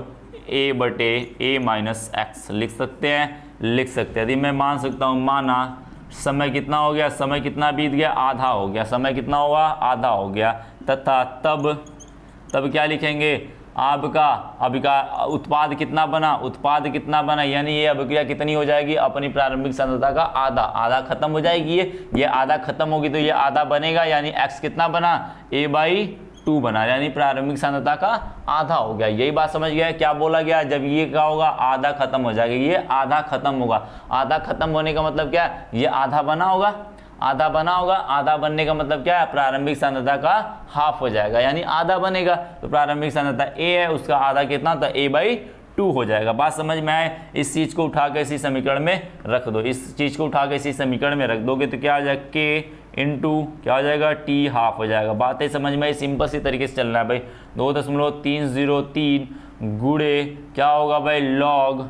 A/A - x लिख सकते हैं। यदि मैं मान सकता हूँ, माना समय कितना हो गया, समय कितना बीत गया, आधा हो गया, समय कितना हुआ, आधा हो गया, तथा तब तब क्या लिखेंगे, आपका अभिक्रिया उत्पाद कितना बना, यानी ये अभिक्रिया कितनी हो जाएगी अपनी प्रारंभिक सांद्रता का आधा, खत्म हो जाएगी ये आधा खत्म होगी तो ये आधा बनेगा, यानी x कितना बना, a/2 बना, यानी प्रारंभिक सांद्रता का आधा हो गया। यही बात समझ गया क्या बोला गया, जब ये क्या होगा आधा खत्म हो जाएगा, ये आधा खत्म होगा। आधा खत्म होने का मतलब क्या है, ये आधा बना होगा, आधा बनने का मतलब क्या है, प्रारंभिक सांद्रता का हाफ हो जाएगा, यानी आधा बनेगा। तो प्रारंभिक सांद्रता a है, उसका आधा कितना होता है, a/2 हो जाएगा। बात समझ में आए, इस चीज़ को उठा के इसी समीकरण में रख दो, तो क्या हो जाएगा k इंटू क्या हो जाएगा t हाफ हो जाएगा। बातें समझ में आई, सिंपल सी तरीके से चलना है भाई। 2.303 गुड़े क्या होगा भाई log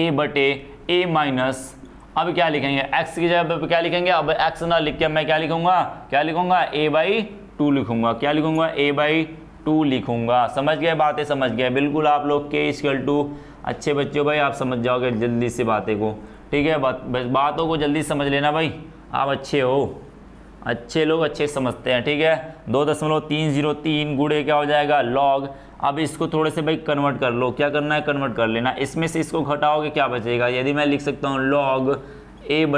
a/a माइनस, अब क्या लिखेंगे x की जगह पे क्या लिखेंगे, अब x ना लिख के मैं क्या लिखूंगा, a/2 लिखूंगा, समझ गए, बातें समझ गए बिल्कुल आप लोग k इक्वल टू। अच्छे बच्चों भाई आप समझ जाओगे जल्दी से बातें को, ठीक है, बातों को जल्दी समझ लेना भाई, आप अच्छे हो, अच्छे लोग अच्छे समझते हैं, ठीक है। 2.303 गुड़े क्या हो जाएगा लॉग, अब इसको थोड़े से भाई कन्वर्ट कर लो, क्या करना है कन्वर्ट कर लेना, इसमें से इसको घटाओगे क्या बचेगा, यदि मैं लिख सकता हूँ लॉग a/,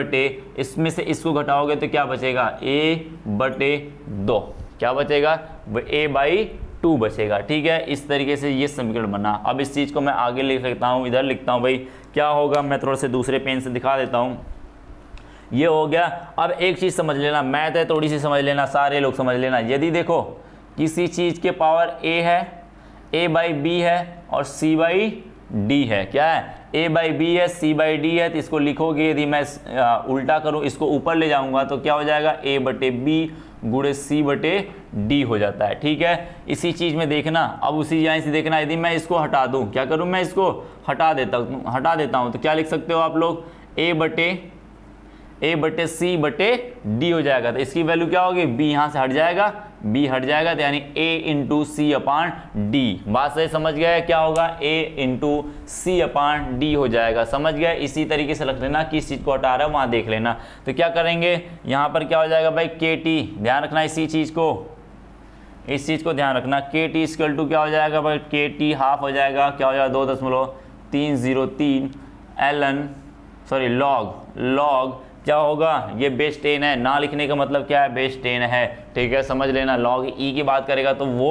इसमें से इसको घटाओगे तो क्या बचेगा a/2, क्या बचेगा a/2 बचेगा, ठीक है। इस तरीके से ये समीकरण बना। अब इस चीज़ को मैं आगे लिख सकता हूँ, इधर लिखता हूँ भाई, क्या होगा मैं थोड़ा से दूसरे पेन से दिखा देता हूँ, ये हो गया। अब एक चीज़ समझ लेना, मैथ है थोड़ी सी समझ लेना, सारे लोग समझ लेना, यदि देखो किसी चीज़ के पावर a है, a/b है और c/d है, क्या है a/b है c/d है, तो इसको लिखोगे, यदि मैं उल्टा करूं इसको ऊपर ले जाऊंगा तो क्या हो जाएगा a/b गुड़े c/d हो जाता है, ठीक है। इसी चीज़ में देखना, अब उसी यहाँ से देखना, यदि मैं इसको हटा दूं, क्या करूं मैं इसको हटा देता हूं तो क्या लिख सकते हो आप लोग a/a c/d हो जाएगा, तो इसकी वैल्यू क्या होगी b, यहाँ से हट जाएगा तो यानी a/c/d। बात सही समझ गया है, क्या होगा a/c/d हो जाएगा, समझ गया। इसी तरीके से रख लेना, किस चीज़ को हटा रहा है वहाँ देख लेना। तो क्या करेंगे यहाँ पर क्या हो जाएगा भाई kt, ध्यान रखना इसी चीज़ को, ध्यान रखना kt इक्वल टू क्या हो जाएगा भाई kt हाफ हो जाएगा, क्या हो जाएगा 2.303 ln सॉरी log क्या होगा, ये बेस 10 है ना, लिखने का मतलब क्या है बेस 10 है, ठीक है समझ लेना। log e की बात करेगा तो वो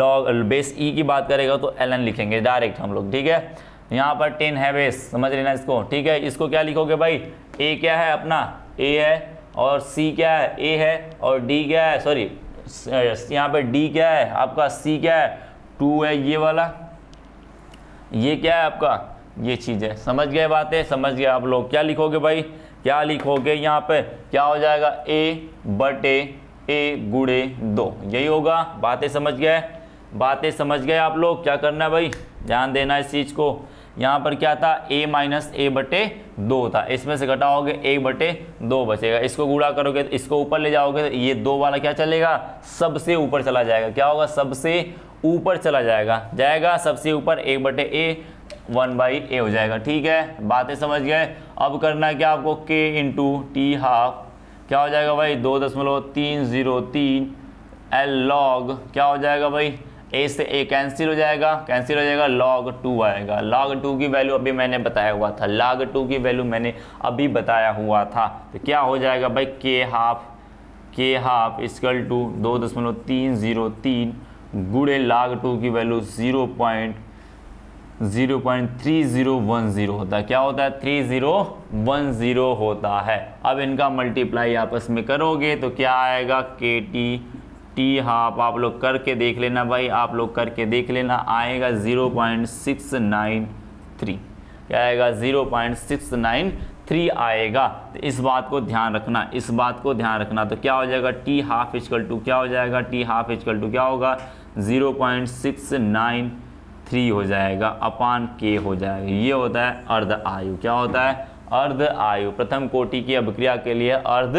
log, बेस e की बात करेगा तो ln लिखेंगे डायरेक्ट हम लोग, ठीक है। यहाँ पर 10 है बेस, समझ लेना इसको, ठीक है। इसको क्या लिखोगे भाई, a क्या है अपना a है और c क्या है a है और d क्या है, सॉरी यहाँ पर d क्या है आपका, c क्या है 2 है, ये वाला ये क्या है आपका, ये चीज़ है, समझ गए बातें, समझ गए आप लोग। क्या लिखोगे भाई, क्या लिखोगे यहाँ पे क्या हो जाएगा a/a गुड़े 2, यही होगा। बातें समझ गए, आप लोग। क्या करना है भाई, ध्यान देना इस चीज़ को, यहाँ पर क्या था a-a/2 था, इसमें से घटाओगे a/2 बचेगा, इसको गुणा करोगे तो इसको ऊपर ले जाओगे तो ये 2 वाला क्या चलेगा, सबसे ऊपर चला जाएगा, क्या होगा सबसे ऊपर चला जाएगा, सबसे ऊपर 1/a हो जाएगा, ठीक है। बातें समझ गए। अब करना है क्या आपको k इंटू t हाफ क्या हो जाएगा भाई 2.303 l log क्या हो जाएगा भाई, a से a कैंसिल हो जाएगा, log 2 आएगा। log 2 की वैल्यू अभी मैंने बताया हुआ था, तो क्या हो जाएगा भाई k हाफ इक्वल टू 2.303 गुड़े log 2 की वैल्यू 0.3010 होता है, क्या होता है 3010 होता है। अब इनका मल्टीप्लाई आपस में करोगे तो क्या आएगा k t हाफ, आप लोग करके देख लेना भाई, आएगा 0.693, क्या आएगा 0.693 आएगा। तो इस बात को ध्यान रखना, तो क्या हो जाएगा t हाफ इक्वल टू क्या होगा 0.693 हो जाएगा अपान k हो जाएगा। ये होता है अर्ध आयु, क्या होता है अर्ध आयु, प्रथम कोटि की अभिक्रिया के लिए अर्ध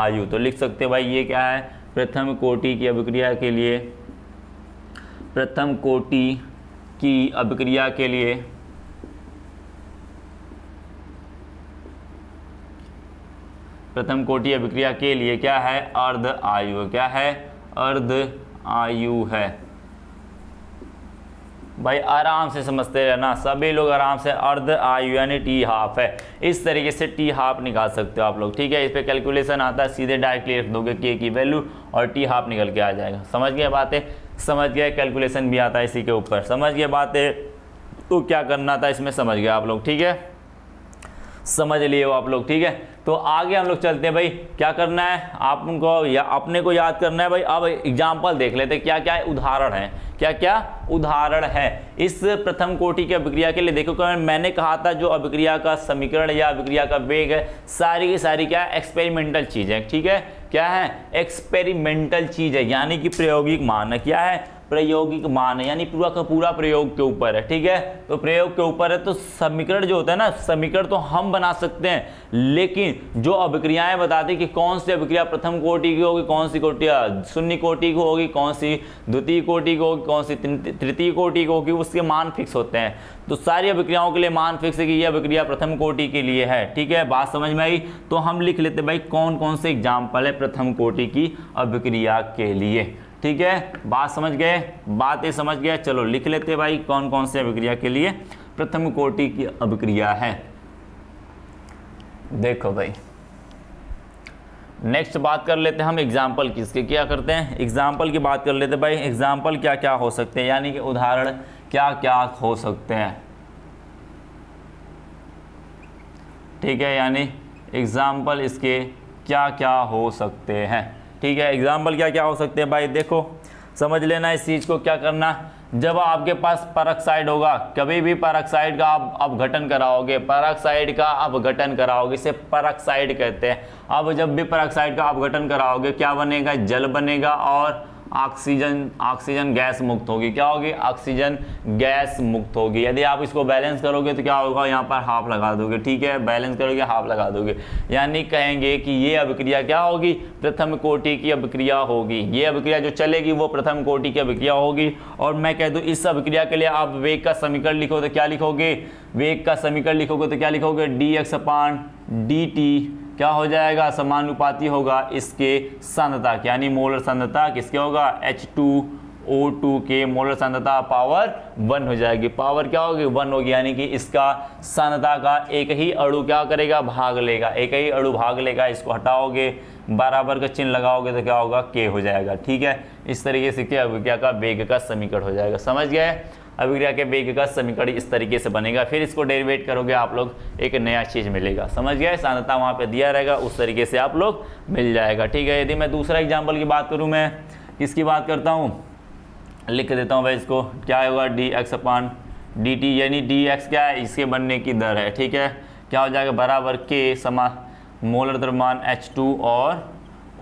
आयु। तो लिख सकते भाई ये क्या है, प्रथम कोटि की अभिक्रिया के लिए क्या है अर्ध आयु, आयु है। भाई आराम से समझते रहना, सभी लोग आराम से। अर्ध आयु यानी टी हाफ है, इस तरीके से टी हाफ निकाल सकते हो आप लोग। ठीक है, इस पे कैलकुलेशन आता है, सीधे डायरेक्टली रख दोगे के की वैल्यू और टी हाफ निकल के आ जाएगा। समझ गए बातें? समझ गए, कैलकुलेशन भी आता है इसी के ऊपर। समझ गए बातें तो क्या करना था इसमें, समझ गए आप लोग। ठीक है, समझ लिए हो आप लोग। ठीक है, तो आगे हम लोग चलते हैं। भाई क्या करना है आप उनको या अपने को याद करना है। भाई अब एग्जाम्पल देख लेते हैं, क्या क्या उदाहरण है, क्या क्या उदाहरण है इस प्रथम कोटि की अभिक्रिया के लिए। देखो मैंने कहा था जो अभिक्रिया का समीकरण या अभिक्रिया का वेग है, सारी की सारी क्या है, एक्सपेरिमेंटल चीज है। ठीक है, क्या है, एक्सपेरिमेंटल चीज है, यानी कि प्रायोगिक मान है। क्या है, प्रायोगिक मान है, यानी पूरा का पूरा प्रयोग के ऊपर है। ठीक है, तो प्रयोग के ऊपर है, तो समीकरण जो होता है ना, समीकरण तो हम बना सकते हैं, लेकिन जो अभिक्रियाएं बताती कि कौन सी अभिक्रिया प्रथम कोटि की होगी, कौन सी कोटिया शून्य कोटि की होगी, कौन सी द्वितीय कोटि की होगी, कौन सी तृतीय कोटि की होगी, उसके मान फिक्स होते हैं। तो सारी अभिक्रियाओं के लिए मान फिक्स है कि यह अभिक्रिया प्रथम कोटि के लिए है। ठीक है, बात समझ में आई? तो हम लिख लेते भाई कौन कौन से एग्जाम्पल है प्रथम कोटि की अभिक्रिया के लिए। ठीक है, बात समझ गए, बातें समझ गए। चलो लिख लेते भाई कौन कौन से अभिक्रिया के लिए प्रथम कोटि की अभिक्रिया है। देखो भाई नेक्स्ट बात कर लेते हैं हम एग्जाम्पल किसके, क्या करते हैं एग्जाम्पल की बात कर लेते हैं। भाई एग्जाम्पल क्या क्या हो सकते हैं, यानी कि उदाहरण क्या क्या हो सकते हैं। ठीक है, यानी एग्जाम्पल इसके क्या क्या हो सकते हैं। ठीक है, एग्जाम्पल क्या क्या हो सकते हैं भाई, देखो समझ लेना इस चीज़ को। क्या करना, जब आपके पास परऑक्साइड होगा, कभी भी परऑक्साइड का आप अपघटन कराओगे, परऑक्साइड का अपघटन कराओगे, इसे परऑक्साइड कहते हैं। अब जब भी परऑक्साइड का अपघटन कराओगे क्या बनेगा, जल बनेगा और ऑक्सीजन गैस मुक्त होगी। क्या होगी, ऑक्सीजन गैस मुक्त होगी। यदि आप इसको बैलेंस करोगे तो क्या होगा, यहाँ पर हाफ लगा दोगे। ठीक है, बैलेंस करोगे हाफ लगा दोगे, यानी कहेंगे कि ये अभिक्रिया क्या होगी, प्रथम कोटि की अभिक्रिया होगी। ये अभिक्रिया जो चलेगी वो प्रथम कोटि की अभिक्रिया होगी। और मैं कह दूँ इस अभिक्रिया के लिए आप वेग का समीकरण लिखो तो क्या लिखोगे, वेग का समीकरण लिखोगे तो क्या लिखोगे, dx/dt क्या हो जाएगा, समानुपाती होगा इसके सांद्रता के, यानी मोलर सांद्रता किसके होगा, H2O2 के मोलर सांद्रता पावर 1 हो जाएगी। पावर क्या होगी, 1 होगी, यानी कि इसका सांद्रता का एक ही अणु क्या करेगा, भाग लेगा, एक ही अणु भाग लेगा। इसको हटाओगे, बराबर का चिन्ह लगाओगे तो क्या होगा, K हो जाएगा। ठीक है, इस तरीके से क्या अभिक्रिया का वेग का समीकरण हो जाएगा। समझ गए, अभिक्रिया के वेग का समीकरण इस तरीके से बनेगा। फिर इसको डेरिवेट करोगे आप लोग, एक नया चीज़ मिलेगा। समझ गए, सांद्रता वहाँ पे दिया रहेगा, उस तरीके से आप लोग मिल जाएगा। ठीक है, यदि मैं दूसरा एग्जांपल की बात करूँ, मैं किसकी बात करता हूँ, लिख देता हूँ भाई इसको, क्या होगा, dx/dt, यानी dx क्या है, इसके बनने की दर है। ठीक है, क्या हो जाएगा, बराबर के समा मोलर द्रव्यमान H2 और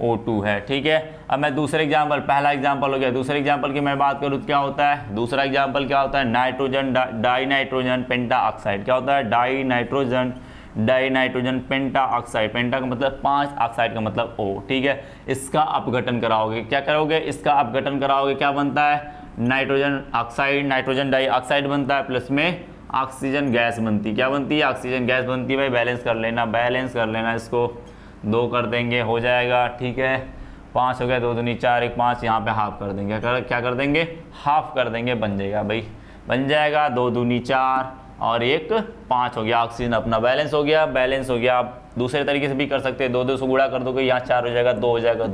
O2 है। ठीक है, अब मैं दूसरे एग्जाम्पल, पहला एग्जाम्पल हो गया, दूसरे एग्जाम्पल की मैं बात करूँ तो क्या होता है, दूसरा एग्जाम्पल क्या होता है, नाइट्रोजन डाइनाइट्रोजन पेंटा ऑक्साइड। क्या होता है, डाइनाइट्रोजन पेंटा ऑक्साइड, पेंटा का मतलब 5, ऑक्साइड का मतलब O। ठीक है, इसका अपघटन कराओगे, क्या करोगे, इसका अपघटन कराओगे, क्या बनता है, नाइट्रोजन ऑक्साइड, नाइट्रोजन डाईऑक्साइड बनता है, प्लस में ऑक्सीजन गैस बनती, क्या बनती है, ऑक्सीजन गैस बनती है। भाई बैलेंस कर लेना, इसको 2 कर देंगे, हो जाएगा। ठीक है, 5 हो गया, 2 दूनी 4 = 5, यहाँ पे हाफ कर देंगे, क्या कर देंगे, हाफ कर देंगे, बन जाएगा भाई, बन जाएगा 2 दूनी 4 और 1 5 हो गया। ऑक्सीजन अपना बैलेंस हो गया, आप दूसरे तरीके से भी कर सकते हैं, 2 से गुणा कर दोगे, यहाँ 4 हो जाएगा, 2 हो जाएगा,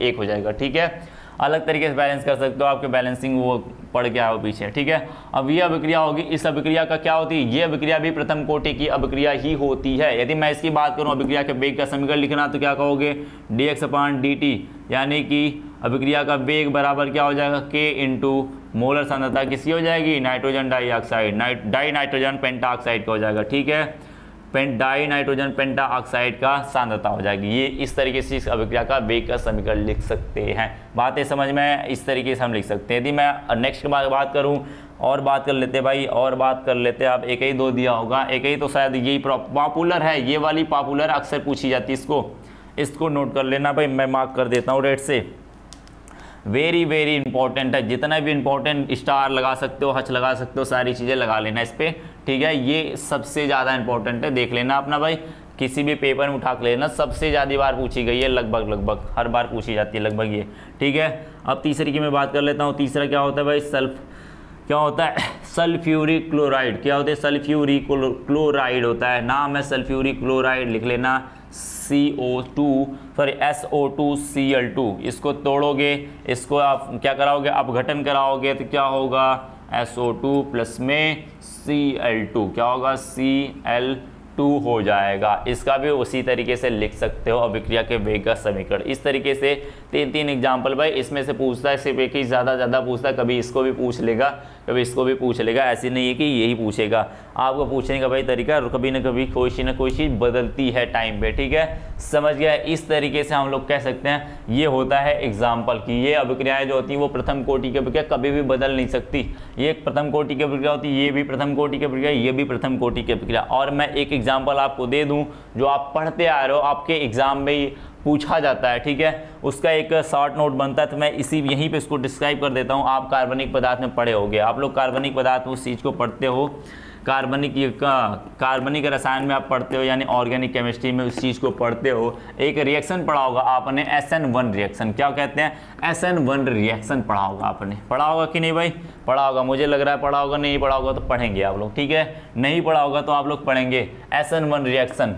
1 हो जाएगा। ठीक है, अलग तरीके से बैलेंस कर सकते हो, आपके बैलेंसिंग वो पड़ गया हो पीछे। ठीक है, अब ये अभिक्रिया होगी, इस अभिक्रिया का क्या होती है, ये अभिक्रिया भी प्रथम कोटि की अभिक्रिया ही होती है। यदि मैं इसकी बात करूँ, अभिक्रिया के वेग का समीकरण लिखना तो क्या कहोगे, dx/dt, यानी कि अभिक्रिया का वेग बराबर क्या हो जाएगा, k मोलर सांद्रता किसकी हो जाएगी, nitrogen dioxide dinitrogen penta oxide का हो जाएगा। ठीक है, डाईनाइट्रोजन पेंटा ऑक्साइड का सांद्रता हो जाएगी। ये इस तरीके से इस अभिक्रिया का वेग का समीकरण लिख सकते हैं। बातें समझ में, इस तरीके से हम लिख सकते हैं। यदि मैं नेक्स्ट के बाद बात करूं, और बात कर लेते भाई, और बात कर लेते हैं। आप एक ही 2 दिया होगा, एक ही तो शायद यही पॉपुलर है, ये वाली पॉपुलर अक्सर पूछी जाती है, इसको नोट कर लेना भाई, मैं मार्क कर देता हूँ रेड से। वेरी वेरी इंपॉर्टेंट है, जितना भी इंपॉर्टेंट, स्टार लगा सकते हो, हच लगा सकते हो, सारी चीज़ें लगा लेना इस पर। ठीक है, ये सबसे ज़्यादा इंपॉर्टेंट है, देख लेना अपना भाई। किसी भी पेपर में उठा के लेना, सबसे ज़्यादा बार पूछी गई है, लगभग हर बार पूछी जाती है लगभग ये। ठीक है, अब तीसरी की मैं बात कर लेता हूँ। तीसरा क्या होता है भाई, क्या होता है सल्फ्यूरिक क्लोराइड। क्या होता है सल्फ्यूरिक क्लोराइड होता है, नाम है सल्फ्यूरिक क्लोराइड, लिख लेना SO2 Cl2। इसको तोड़ोगे, इसको आप क्या कराओगे, अपघटन कराओगे तो क्या होगा SO2 प्लस में Cl2, क्या होगा Cl2 हो जाएगा। इसका भी उसी तरीके से लिख सकते हो, अभिक्रिया के वेग का समीकरण। इस तरीके से तीन एग्जाम्पल भाई इसमें से पूछता है, सिर्फ एक ही ज़्यादा पूछता है, कभी इसको भी पूछ लेगा कभी इसको भी पूछ लेगा, ऐसी नहीं है कि यही पूछेगा। आपको पूछने का भाई तरीका कभी ना कभी कोई ना कोई चीज़ बदलती है टाइम पे। ठीक है, समझ गया। इस तरीके से हम लोग कह सकते हैं, ये होता है एग्जाम्पल की ये अभिक्रियाएँ जो होती हैं वो प्रथम कोटि की अभिक्रिया कभी भी बदल नहीं सकती। ये प्रथम कोटि की अभिक्रिया होती है, ये भी प्रथम कोटि की अभिक्रिया, ये भी प्रथम कोटि की अभिक्रिया। और मैं एक एग्जाम्पल आपको दे दूँ जो आप पढ़ते आ रहे हो, आपके एग्जाम में पूछा जाता है। ठीक है, उसका एक शॉर्ट नोट बनता है, तो मैं इसी यहीं पे इसको डिस्क्राइब कर देता हूँ। आप कार्बनिक पदार्थ में पढ़े होगे, आप लोग कार्बनिक पदार्थ उस चीज़ को पढ़ते हो, कार्बनिक रसायन में आप पढ़ते हो, यानी ऑर्गेनिक केमिस्ट्री में उस चीज़ को पढ़ते हो। एक रिएक्शन पढ़ा होगा आपने, SN1 रिएक्शन। क्या कहते हैं, SN1 रिएक्शन पढ़ा होगा आपने। पढ़ा होगा कि नहीं भाई, पढ़ा होगा, मुझे लग रहा है पढ़ा होगा। नहीं पढ़ा होगा तो पढ़ेंगे आप लोग, ठीक है, नहीं पढ़ा होगा तो आप लोग पढ़ेंगे। SN1 रिएक्शन,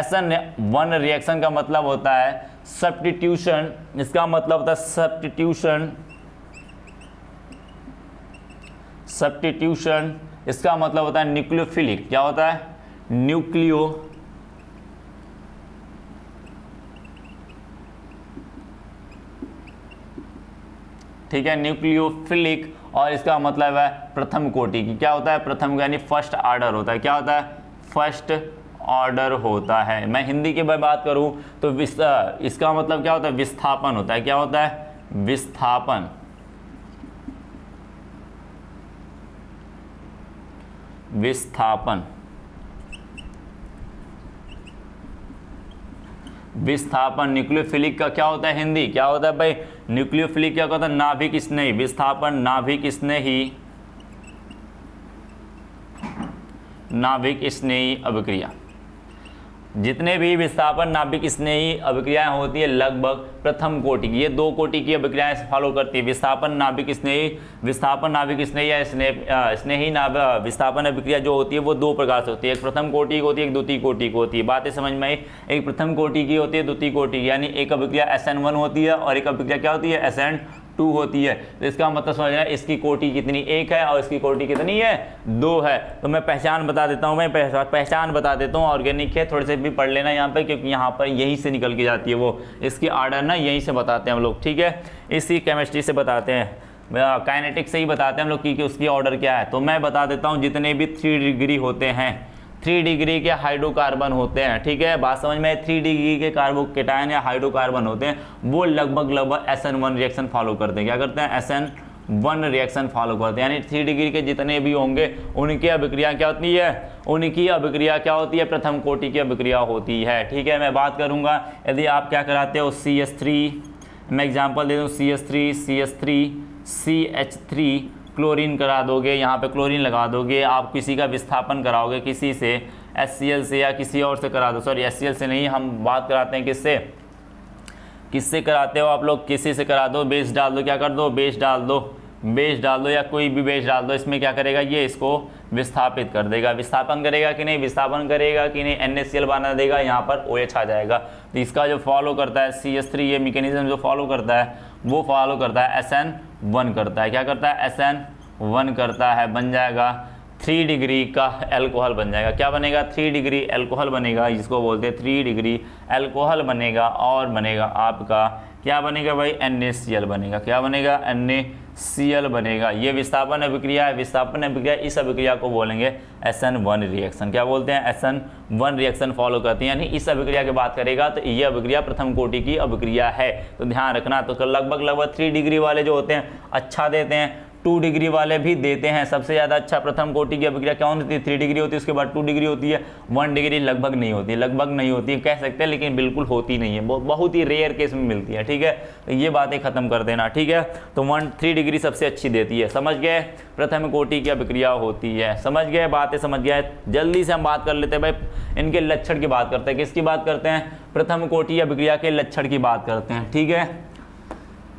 SN1 रिएक्शन का मतलब होता है सब्स्टिट्यूशन। इसका मतलब होता है सब्स्टिट्यूशन इसका मतलब होता है न्यूक्लियोफिलिक। क्या होता है न्यूक्लियोफिलिक, और इसका मतलब है प्रथम कोटि की। क्या होता है प्रथम, यानी फर्स्ट ऑर्डर होता है। क्या होता है फर्स्ट ऑर्डर होता है। मैं हिंदी की बात करूं तो इसका मतलब क्या होता है विस्थापन होता है। क्या होता है विस्थापन। विस्थापन न्यूक्लियोफिलिक का क्या होता है हिंदी, क्या होता है भाई न्यूक्लियोफिलिक। क्या होता है नाभिक स्नेही, विस्थापन नाभिक स्नेही, नाभिक स्नेही अभिक्रिया। जितने भी विस्थापन नाभिक स्नेही अभिक्रियाएं होती है लगभग प्रथम कोटि की, ये दो कोटि की अभिक्रियाएं फॉलो करती है। विस्थापन नाभिक स्नेही या स्नेही नाभिक विस्थापन अभिक्रिया जो होती है वो दो प्रकार से होती है, एक प्रथम कोटि की होती है, एक द्वितीय कोटि की होती है। बातें समझ में आई, एक प्रथम कोटि की होती है, द्वितीय कोटि की, यानी एक अभिक्रिया SN1 होती है और एक अभिक्रिया क्या होती है SN2 होती है। तो इसका मतलब समझना है इसकी कोटि कितनी, एक है, और इसकी कोटि कितनी है, दो है। तो मैं पहचान बता देता हूँ, मैं पहचान बता देता हूँ। ऑर्गेनिक है, थोड़े से भी पढ़ लेना यहाँ पे, क्योंकि यहाँ पर यहीं से निकल के जाती है वो, इसकी आर्डर ना यहीं से बताते हैं हम लोग। ठीक है, इसी केमिस्ट्री से बताते हैं, काइनेटिक्स से ही बताते हैं हम लोग कि उसकी ऑर्डर क्या है। तो मैं बता देता हूँ, जितने भी 3 डिग्री होते हैं, 3 डिग्री के हाइड्रोकार्बन होते हैं। ठीक है, बात समझ में, 3 डिग्री के कार्बोकेटायन या हाइड्रोकार्बन होते हैं वो लगभग SN1 रिएक्शन फॉलो करते हैं। क्या करते हैं SN1 रिएक्शन फॉलो करते हैं, यानी 3 डिग्री के जितने भी होंगे उनकी अभिक्रिया क्या होती है, प्रथम कोटि की अभिक्रिया होती है। ठीक है, मैं बात करूँगा यदि आप क्या कराते हो CH3, मैं एग्जाम्पल दे दूँ CH3 क्लोरीन करा दोगे, यहाँ पे क्लोरीन लगा दोगे, आप किसी का विस्थापन कराओगे, किसी से HCl से या किसी और से करा दो, सॉरी HCl से नहीं, हम बात कराते हैं किससे कराते हो आप लोग, किसी से करा दो, बेस डाल दो, क्या कर दो बेस डाल दो या कोई भी बेस डाल दो। इसमें क्या करेगा ये, इसको विस्थापित कर देगा। विस्थापन करेगा कि नहीं, NaCl बना देगा, यहाँ पर OH आ जाएगा। तो इसका जो फॉलो करता है CH3, ये मैकेनिज्म जो फॉलो करता है वो फॉलो करता है SN1 करता है। क्या करता है SN1 करता है, बन जाएगा 3 डिग्री का एल्कोहल बन जाएगा। क्या बनेगा 3 डिग्री एल्कोहल बनेगा, जिसको बोलते हैं 3 डिग्री एल्कोहल बनेगा, और बनेगा आपका क्या बनेगा भाई NaCl बनेगा। क्या बनेगा NaCl बनेगा। ये विस्थापन अभिक्रिया है, विस्थापन अभिक्रिया, इस अभिक्रिया को बोलेंगे SN1 रिएक्शन। क्या बोलते हैं SN1 रिएक्शन फॉलो करती है, यानी इस अभिक्रिया की बात करेगा तो ये अभिक्रिया प्रथम कोटि की अभिक्रिया है। तो ध्यान रखना, तो लगभग 3 डिग्री वाले जो होते हैं अच्छा देते हैं, 2 डिग्री वाले भी देते हैं। सबसे ज़्यादा अच्छा प्रथम कोटि की अभिक्रिया क्या होती है, 3 डिग्री होती है, उसके बाद 2 डिग्री होती है, 1 डिग्री लगभग नहीं होती, कह सकते हैं, लेकिन बिल्कुल होती नहीं है, बहुत ही रेयर केस में मिलती है। ठीक है, तो ये बातें खत्म कर देना। ठीक है, तो 3 डिग्री सबसे अच्छी देती है। समझ गए, प्रथम कोटि की अभिक्रिया होती है। समझ गए, बातें समझ गए। जल्दी से हम बात कर लेते हैं भाई इनके लक्षण की बात करते हैं। किसकी बात करते हैं? प्रथम कोटि अभिक्रिया के लक्षण की बात करते हैं। ठीक है,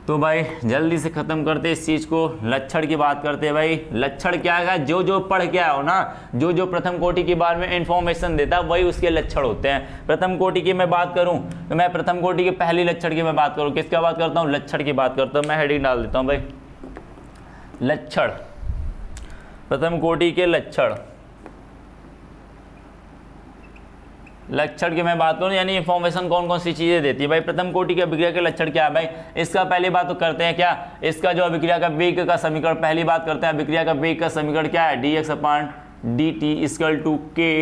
तो भाई जल्दी से ख़त्म करते इस चीज़ को। लक्षण की बात करते हैं भाई। लक्षण क्या है? जो जो पढ़ के आए हो ना, जो जो प्रथम कोटि के बारे में इन्फॉर्मेशन देता है वही उसके लक्षण होते हैं। प्रथम कोटि की मैं बात करूं तो मैं प्रथम कोटि के पहली लक्षण की मैं बात करूं, किसका बात करता हूं? लक्षण की बात करता हूं। मैं हेडिंग डाल देता हूँ भाई, लक्षण, प्रथम कोटि के लक्षण। लक्षण की मैं बात करूँ यानी इन्फॉर्मेशन कौन कौन सी चीज़ें देती है भाई। प्रथम कोटि की अभिक्रिया के लक्षण क्या है भाई? इसका पहली बात तो करते हैं क्या, इसका जो अभिक्रिया का वेग का समीकरण, पहली बात करते हैं अभिक्रिया का वेग का समीकरण क्या है? D x upon D T equal to K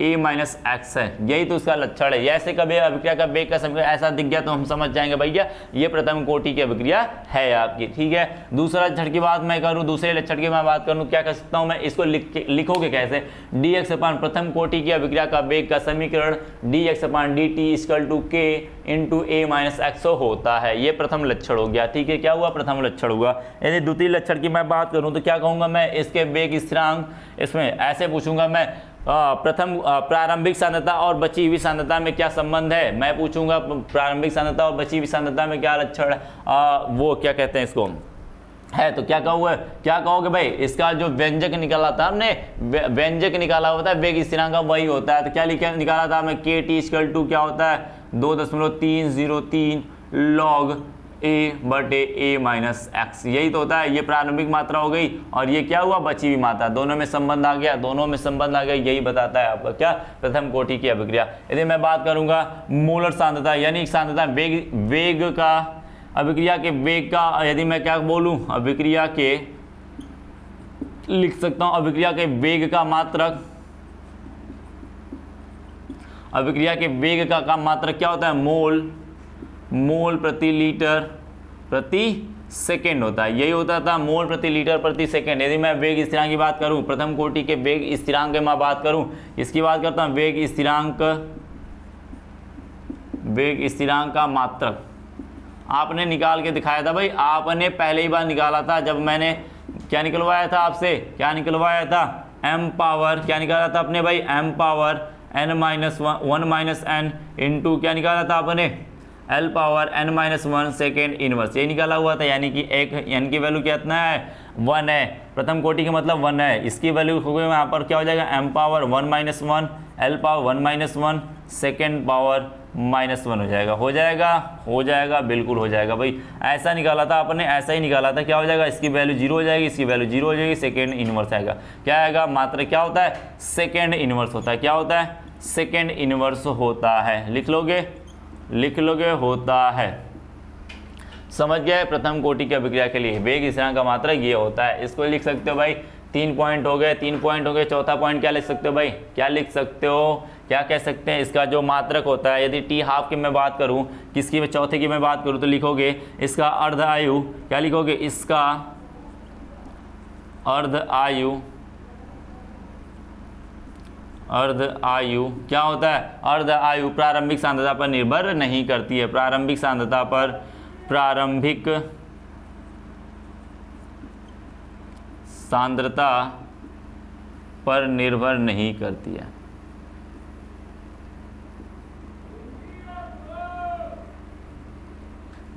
A minus x है, यही तो उसका लक्षण है। ऐसे कभी अभिक्रिया का वेग का समीकरण ऐसा दिख गया तो हम समझ जाएंगे भैया ये प्रथम कोटि की अभिक्रिया है आपकी। ठीक है, दूसरा लक्षण की बात मैं करूँ, दूसरे लक्षण की मैं बात करूँ, क्या कर सकता हूँ मैं इसको? लिखोगे कैसे? डी एक्स अपान प्रथम कोटि की अभिक्रिया का वेग का समीकरण D x upon D T equal to K into A minus X होता है। ये प्रथम लक्षण हो गया। ठीक है, क्या हुआ? प्रथम लक्षण हुआ। यदि द्वितीय लक्षण की मैं बात करूँ तो क्या कहूँगा मैं? इसके वेग स्थिरांक, इसमें ऐसे पूछूंगा मैं प्रथम प्रारंभिक सांद्रता और बची हुई सांद्रता में क्या संबंध है? मैं पूछूंगा प्रारंभिक सांद्रता और बची हुई सांद्रता में क्या लक्षण वो क्या कहते हैं इसको है, तो क्या कहूँगा, क्या कहोगे भाई? इसका जो व्यंजक निकाला था हमने, व्यंजक निकाला होता है वेग स्थिरांक का, वही होता है। तो क्या लिखा निकाला था हमने? के टी इक्वल टू क्या होता है? 2.303 लॉग ए बटे ए माइनस एक्स, यही तो होता है। ये प्रारंभिक मात्रा हो गई और ये क्या हुआ? बची हुई मात्रा, दोनों में संबंध आ गया, दोनों में संबंध आ गया, यही बताता है आपका क्या? प्रथम कोटि की अभिक्रिया। यदि मैं बात करूंगा मोलर सांद्रता यानी सांद्रता वेग का, अभिक्रिया के वेग का, यदि मैं क्या बोलूं अभिक्रिया के, लिख सकता हूं अभिक्रिया के वेग का मात्रक, अभिक्रिया के वेग का मात्रक क्या होता है? मोल, मोल प्रति लीटर प्रति सेकेंड होता है, यही होता था मोल प्रति लीटर प्रति सेकेंड। यदि मैं वेग स्थिरांक की बात करूं, प्रथम कोटि के वेग स्थिरांक की मैं बात करूं, इसकी बात करता हूं वेग स्थिरांक, वेग स्थिरांक का मात्रक आपने निकाल के दिखाया था भाई, आपने पहले ही बार निकाला था जब मैंने क्या निकलवाया था आपसे, क्या निकलवाया था? एम पावर, क्या निकाला था अपने भाई? M power N minus one minus N into क्या निकाला था आपने? L power N minus one second inverse, ये निकाला हुआ था। यानी कि एक एन की वैल्यू कितना है? 1 है, प्रथम कोटि का मतलब 1 है, इसकी वैल्यू हो गई यहाँ पर क्या हो जाएगा? M power 1 minus one, L power 1 minus one, second power minus one हो जाएगा, हो जाएगा, हो जाएगा, बिल्कुल हो जाएगा भाई। ऐसा निकाला था आपने, ऐसा ही निकाला था। क्या हो जाएगा? इसकी वैल्यू जीरो हो जाएगी, इसकी वैल्यू जीरो हो जाएगी, सेकेंड इनवर्स आएगा। क्या आएगा? मात्र क्या होता है? सेकेंड इनवर्स होता है। क्या होता है? सेकेंड इनवर्स होता है। लिख लोगे, लिख लोगे, होता है। समझ गए? प्रथम कोटि की अभिक्रिया के लिए वेग स्थिरांक का मात्रक ये होता है। इसको लिख सकते हो भाई, 3 पॉइंट हो गए, 3 पॉइंट हो गए। चौथा पॉइंट क्या लिख सकते हो भाई? क्या लिख सकते हो? क्या कह सकते हैं? इसका जो मात्रक होता है, यदि टी हाफ की मैं बात करूं, किसकी मैं? चौथे की मैं बात करूं, तो लिखोगे इसका अर्ध आयु, क्या लिखोगे? इसका अर्ध आयु, अर्ध आयु क्या होता है? अर्ध आयु प्रारंभिक सांद्रता पर निर्भर नहीं करती है, प्रारंभिक सांद्रता पर, प्रारंभिक सांद्रता पर निर्भर नहीं करती है।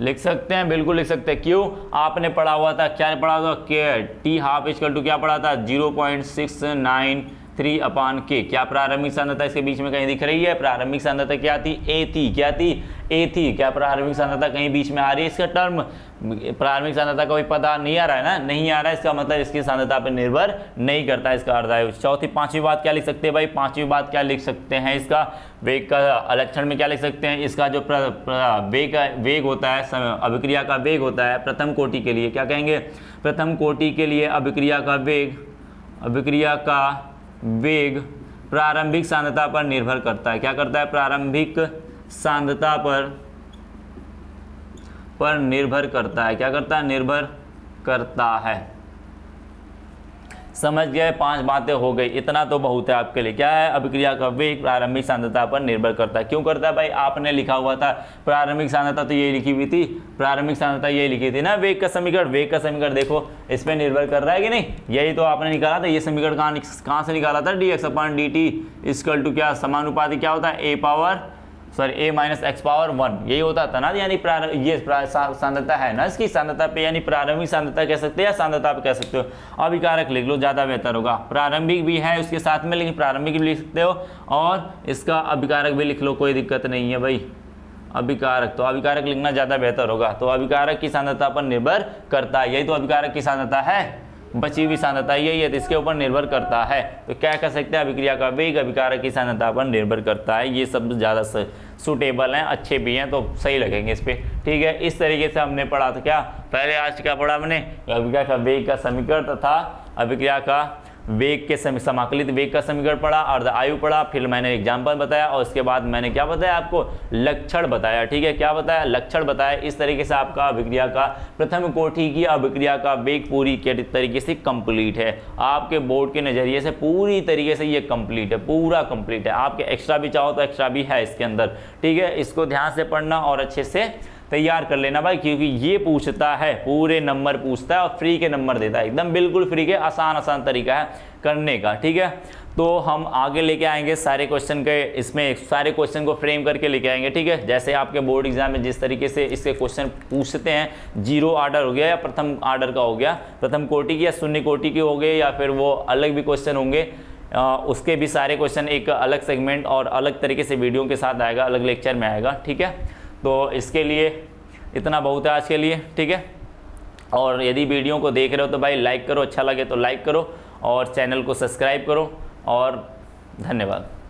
लिख सकते हैं, बिल्कुल लिख सकते हैं। क्यों? आपने पढ़ा हुआ था, क्या पढ़ा था? के टी हाफ इक्वल टू क्या पढ़ा था? 0.693 अपान के। क्या प्रारंभिक सांद्रता इसके बीच में कहीं दिख रही है? प्रारंभिक सांद्रता क्या थी? ए थी, क्या थी? ए थी। क्या प्रारंभिक सांद्रता कहीं बीच में आ रही है? इसका टर्म प्रारंभिक सांद्रता का कोई पता नहीं आ रहा है ना, नहीं आ रहा है, इसका मतलब इसकी सांद्रता पर निर्भर नहीं करता है इसका अर्धायु। चौथी पांचवी बात क्या लिख सकते हैं भाई? पांचवी बात क्या लिख सकते हैं? इसका वेग का लक्षण में क्या लिख सकते हैं? इसका जो वेग होता है, अभिक्रिया का वेग होता है प्रथम कोटि के लिए, क्या कहेंगे? प्रथम कोटि के लिए अभिक्रिया का वेग, अभिक्रिया का वेग प्रारंभिक सांद्रता पर निर्भर करता है। क्या करता है? प्रारंभिक सांद्रता पर निर्भर करता है। क्या करता है? निर्भर करता है। समझ गए, 5 बातें हो गई, इतना तो बहुत है आपके लिए। क्या है, अभिक्रिया का वेग प्रारंभिक सांद्रता पर निर्भर करता है। क्यों करता है भाई, आपने लिखा हुआ था प्रारंभिक सांद्रता तो यही लिखी हुई थी, प्रारंभिक सांद्रता यही लिखी थी ना। वेग का समीकरण, वेग का समीकरण देखो इस पर निर्भर कर रहा है कि नहीं, यही तो आपने निकाला था। ये समीकरण कहाँ से निकाला था, dx upon dt equal to क्या, समानुपाती क्या होता है, a माइनस x पावर 1 यही होता था ना। यानी ये सांद्रता है ना, इसकी सांद्रता पे यानी प्रारंभिक सांद्रता कह सकते हैं या सांद्रता पे कह सकते हो। अभिकारक लिख लो ज़्यादा बेहतर होगा, प्रारंभिक भी है उसके साथ में, लेकिन प्रारंभिक भी लिख सकते हो और इसका अभिकारक भी लिख लो, कोई दिक्कत नहीं है भाई। अभिकारक तो अभिकारक लिखना ज़्यादा बेहतर होगा। तो अभिकारक की सांद्रता पर निर्भर करता है, यही तो अभिकारक की सांद्रता है, बची हुई सांद्रता यही है, इसके ऊपर निर्भर करता है। तो क्या कह सकते हैं, अभिक्रिया का वेग अभिकारक की सांद्रता पर निर्भर करता है। ये शब्द ज़्यादा सूटेबल हैं, अच्छे भी हैं, तो सही लगेंगे इस पर। ठीक है, इस तरीके से हमने पढ़ा था। क्या पहले आज क्या पढ़ा हमने, अभिक्रिया का वेग का समीकरण था, अभिक्रिया का वेग के समाकलित वेग का समीकरण पढ़ा, अर्ध आयु पढ़ा, फिर मैंने एग्जाम्पल बताया और उसके बाद मैंने क्या बताया आपको, लक्षण बताया। ठीक है, क्या बताया, लक्षण बताया। इस तरीके से आपका अभिक्रिया का प्रथम कोटि की अभिक्रिया का वेग पूरी तरीके से कंप्लीट है। आपके बोर्ड के नज़रिए से पूरी तरीके से ये कंप्लीट है, पूरा कंप्लीट है। आपके एक्स्ट्रा भी चाहो तो एक्स्ट्रा भी है इसके अंदर। ठीक है, इसको ध्यान से पढ़ना और अच्छे से तैयार कर लेना भाई, क्योंकि ये पूछता है, पूरे नंबर पूछता है और फ्री के नंबर देता है, एकदम बिल्कुल फ्री के। आसान आसान तरीका है करने का। ठीक है, तो हम आगे लेके आएंगे सारे क्वेश्चन के, इसमें सारे क्वेश्चन को फ्रेम करके लेके आएंगे। ठीक है, जैसे आपके बोर्ड एग्जाम में जिस तरीके से इसके क्वेश्चन पूछते हैं, जीरो ऑर्डर हो गया या प्रथम ऑर्डर का हो गया, प्रथम कोटि की या शून्य कोटि के हो गए, या फिर वो अलग भी क्वेश्चन होंगे, उसके भी सारे क्वेश्चन एक अलग सेगमेंट और अलग तरीके से वीडियो के साथ आएगा, अलग लेक्चर में आएगा। ठीक है, तो इसके लिए इतना बहुत है आज के लिए। ठीक है, और यदि वीडियो को देख रहे हो तो भाई लाइक करो, अच्छा लगे तो लाइक करो और चैनल को सब्सक्राइब करो, और धन्यवाद।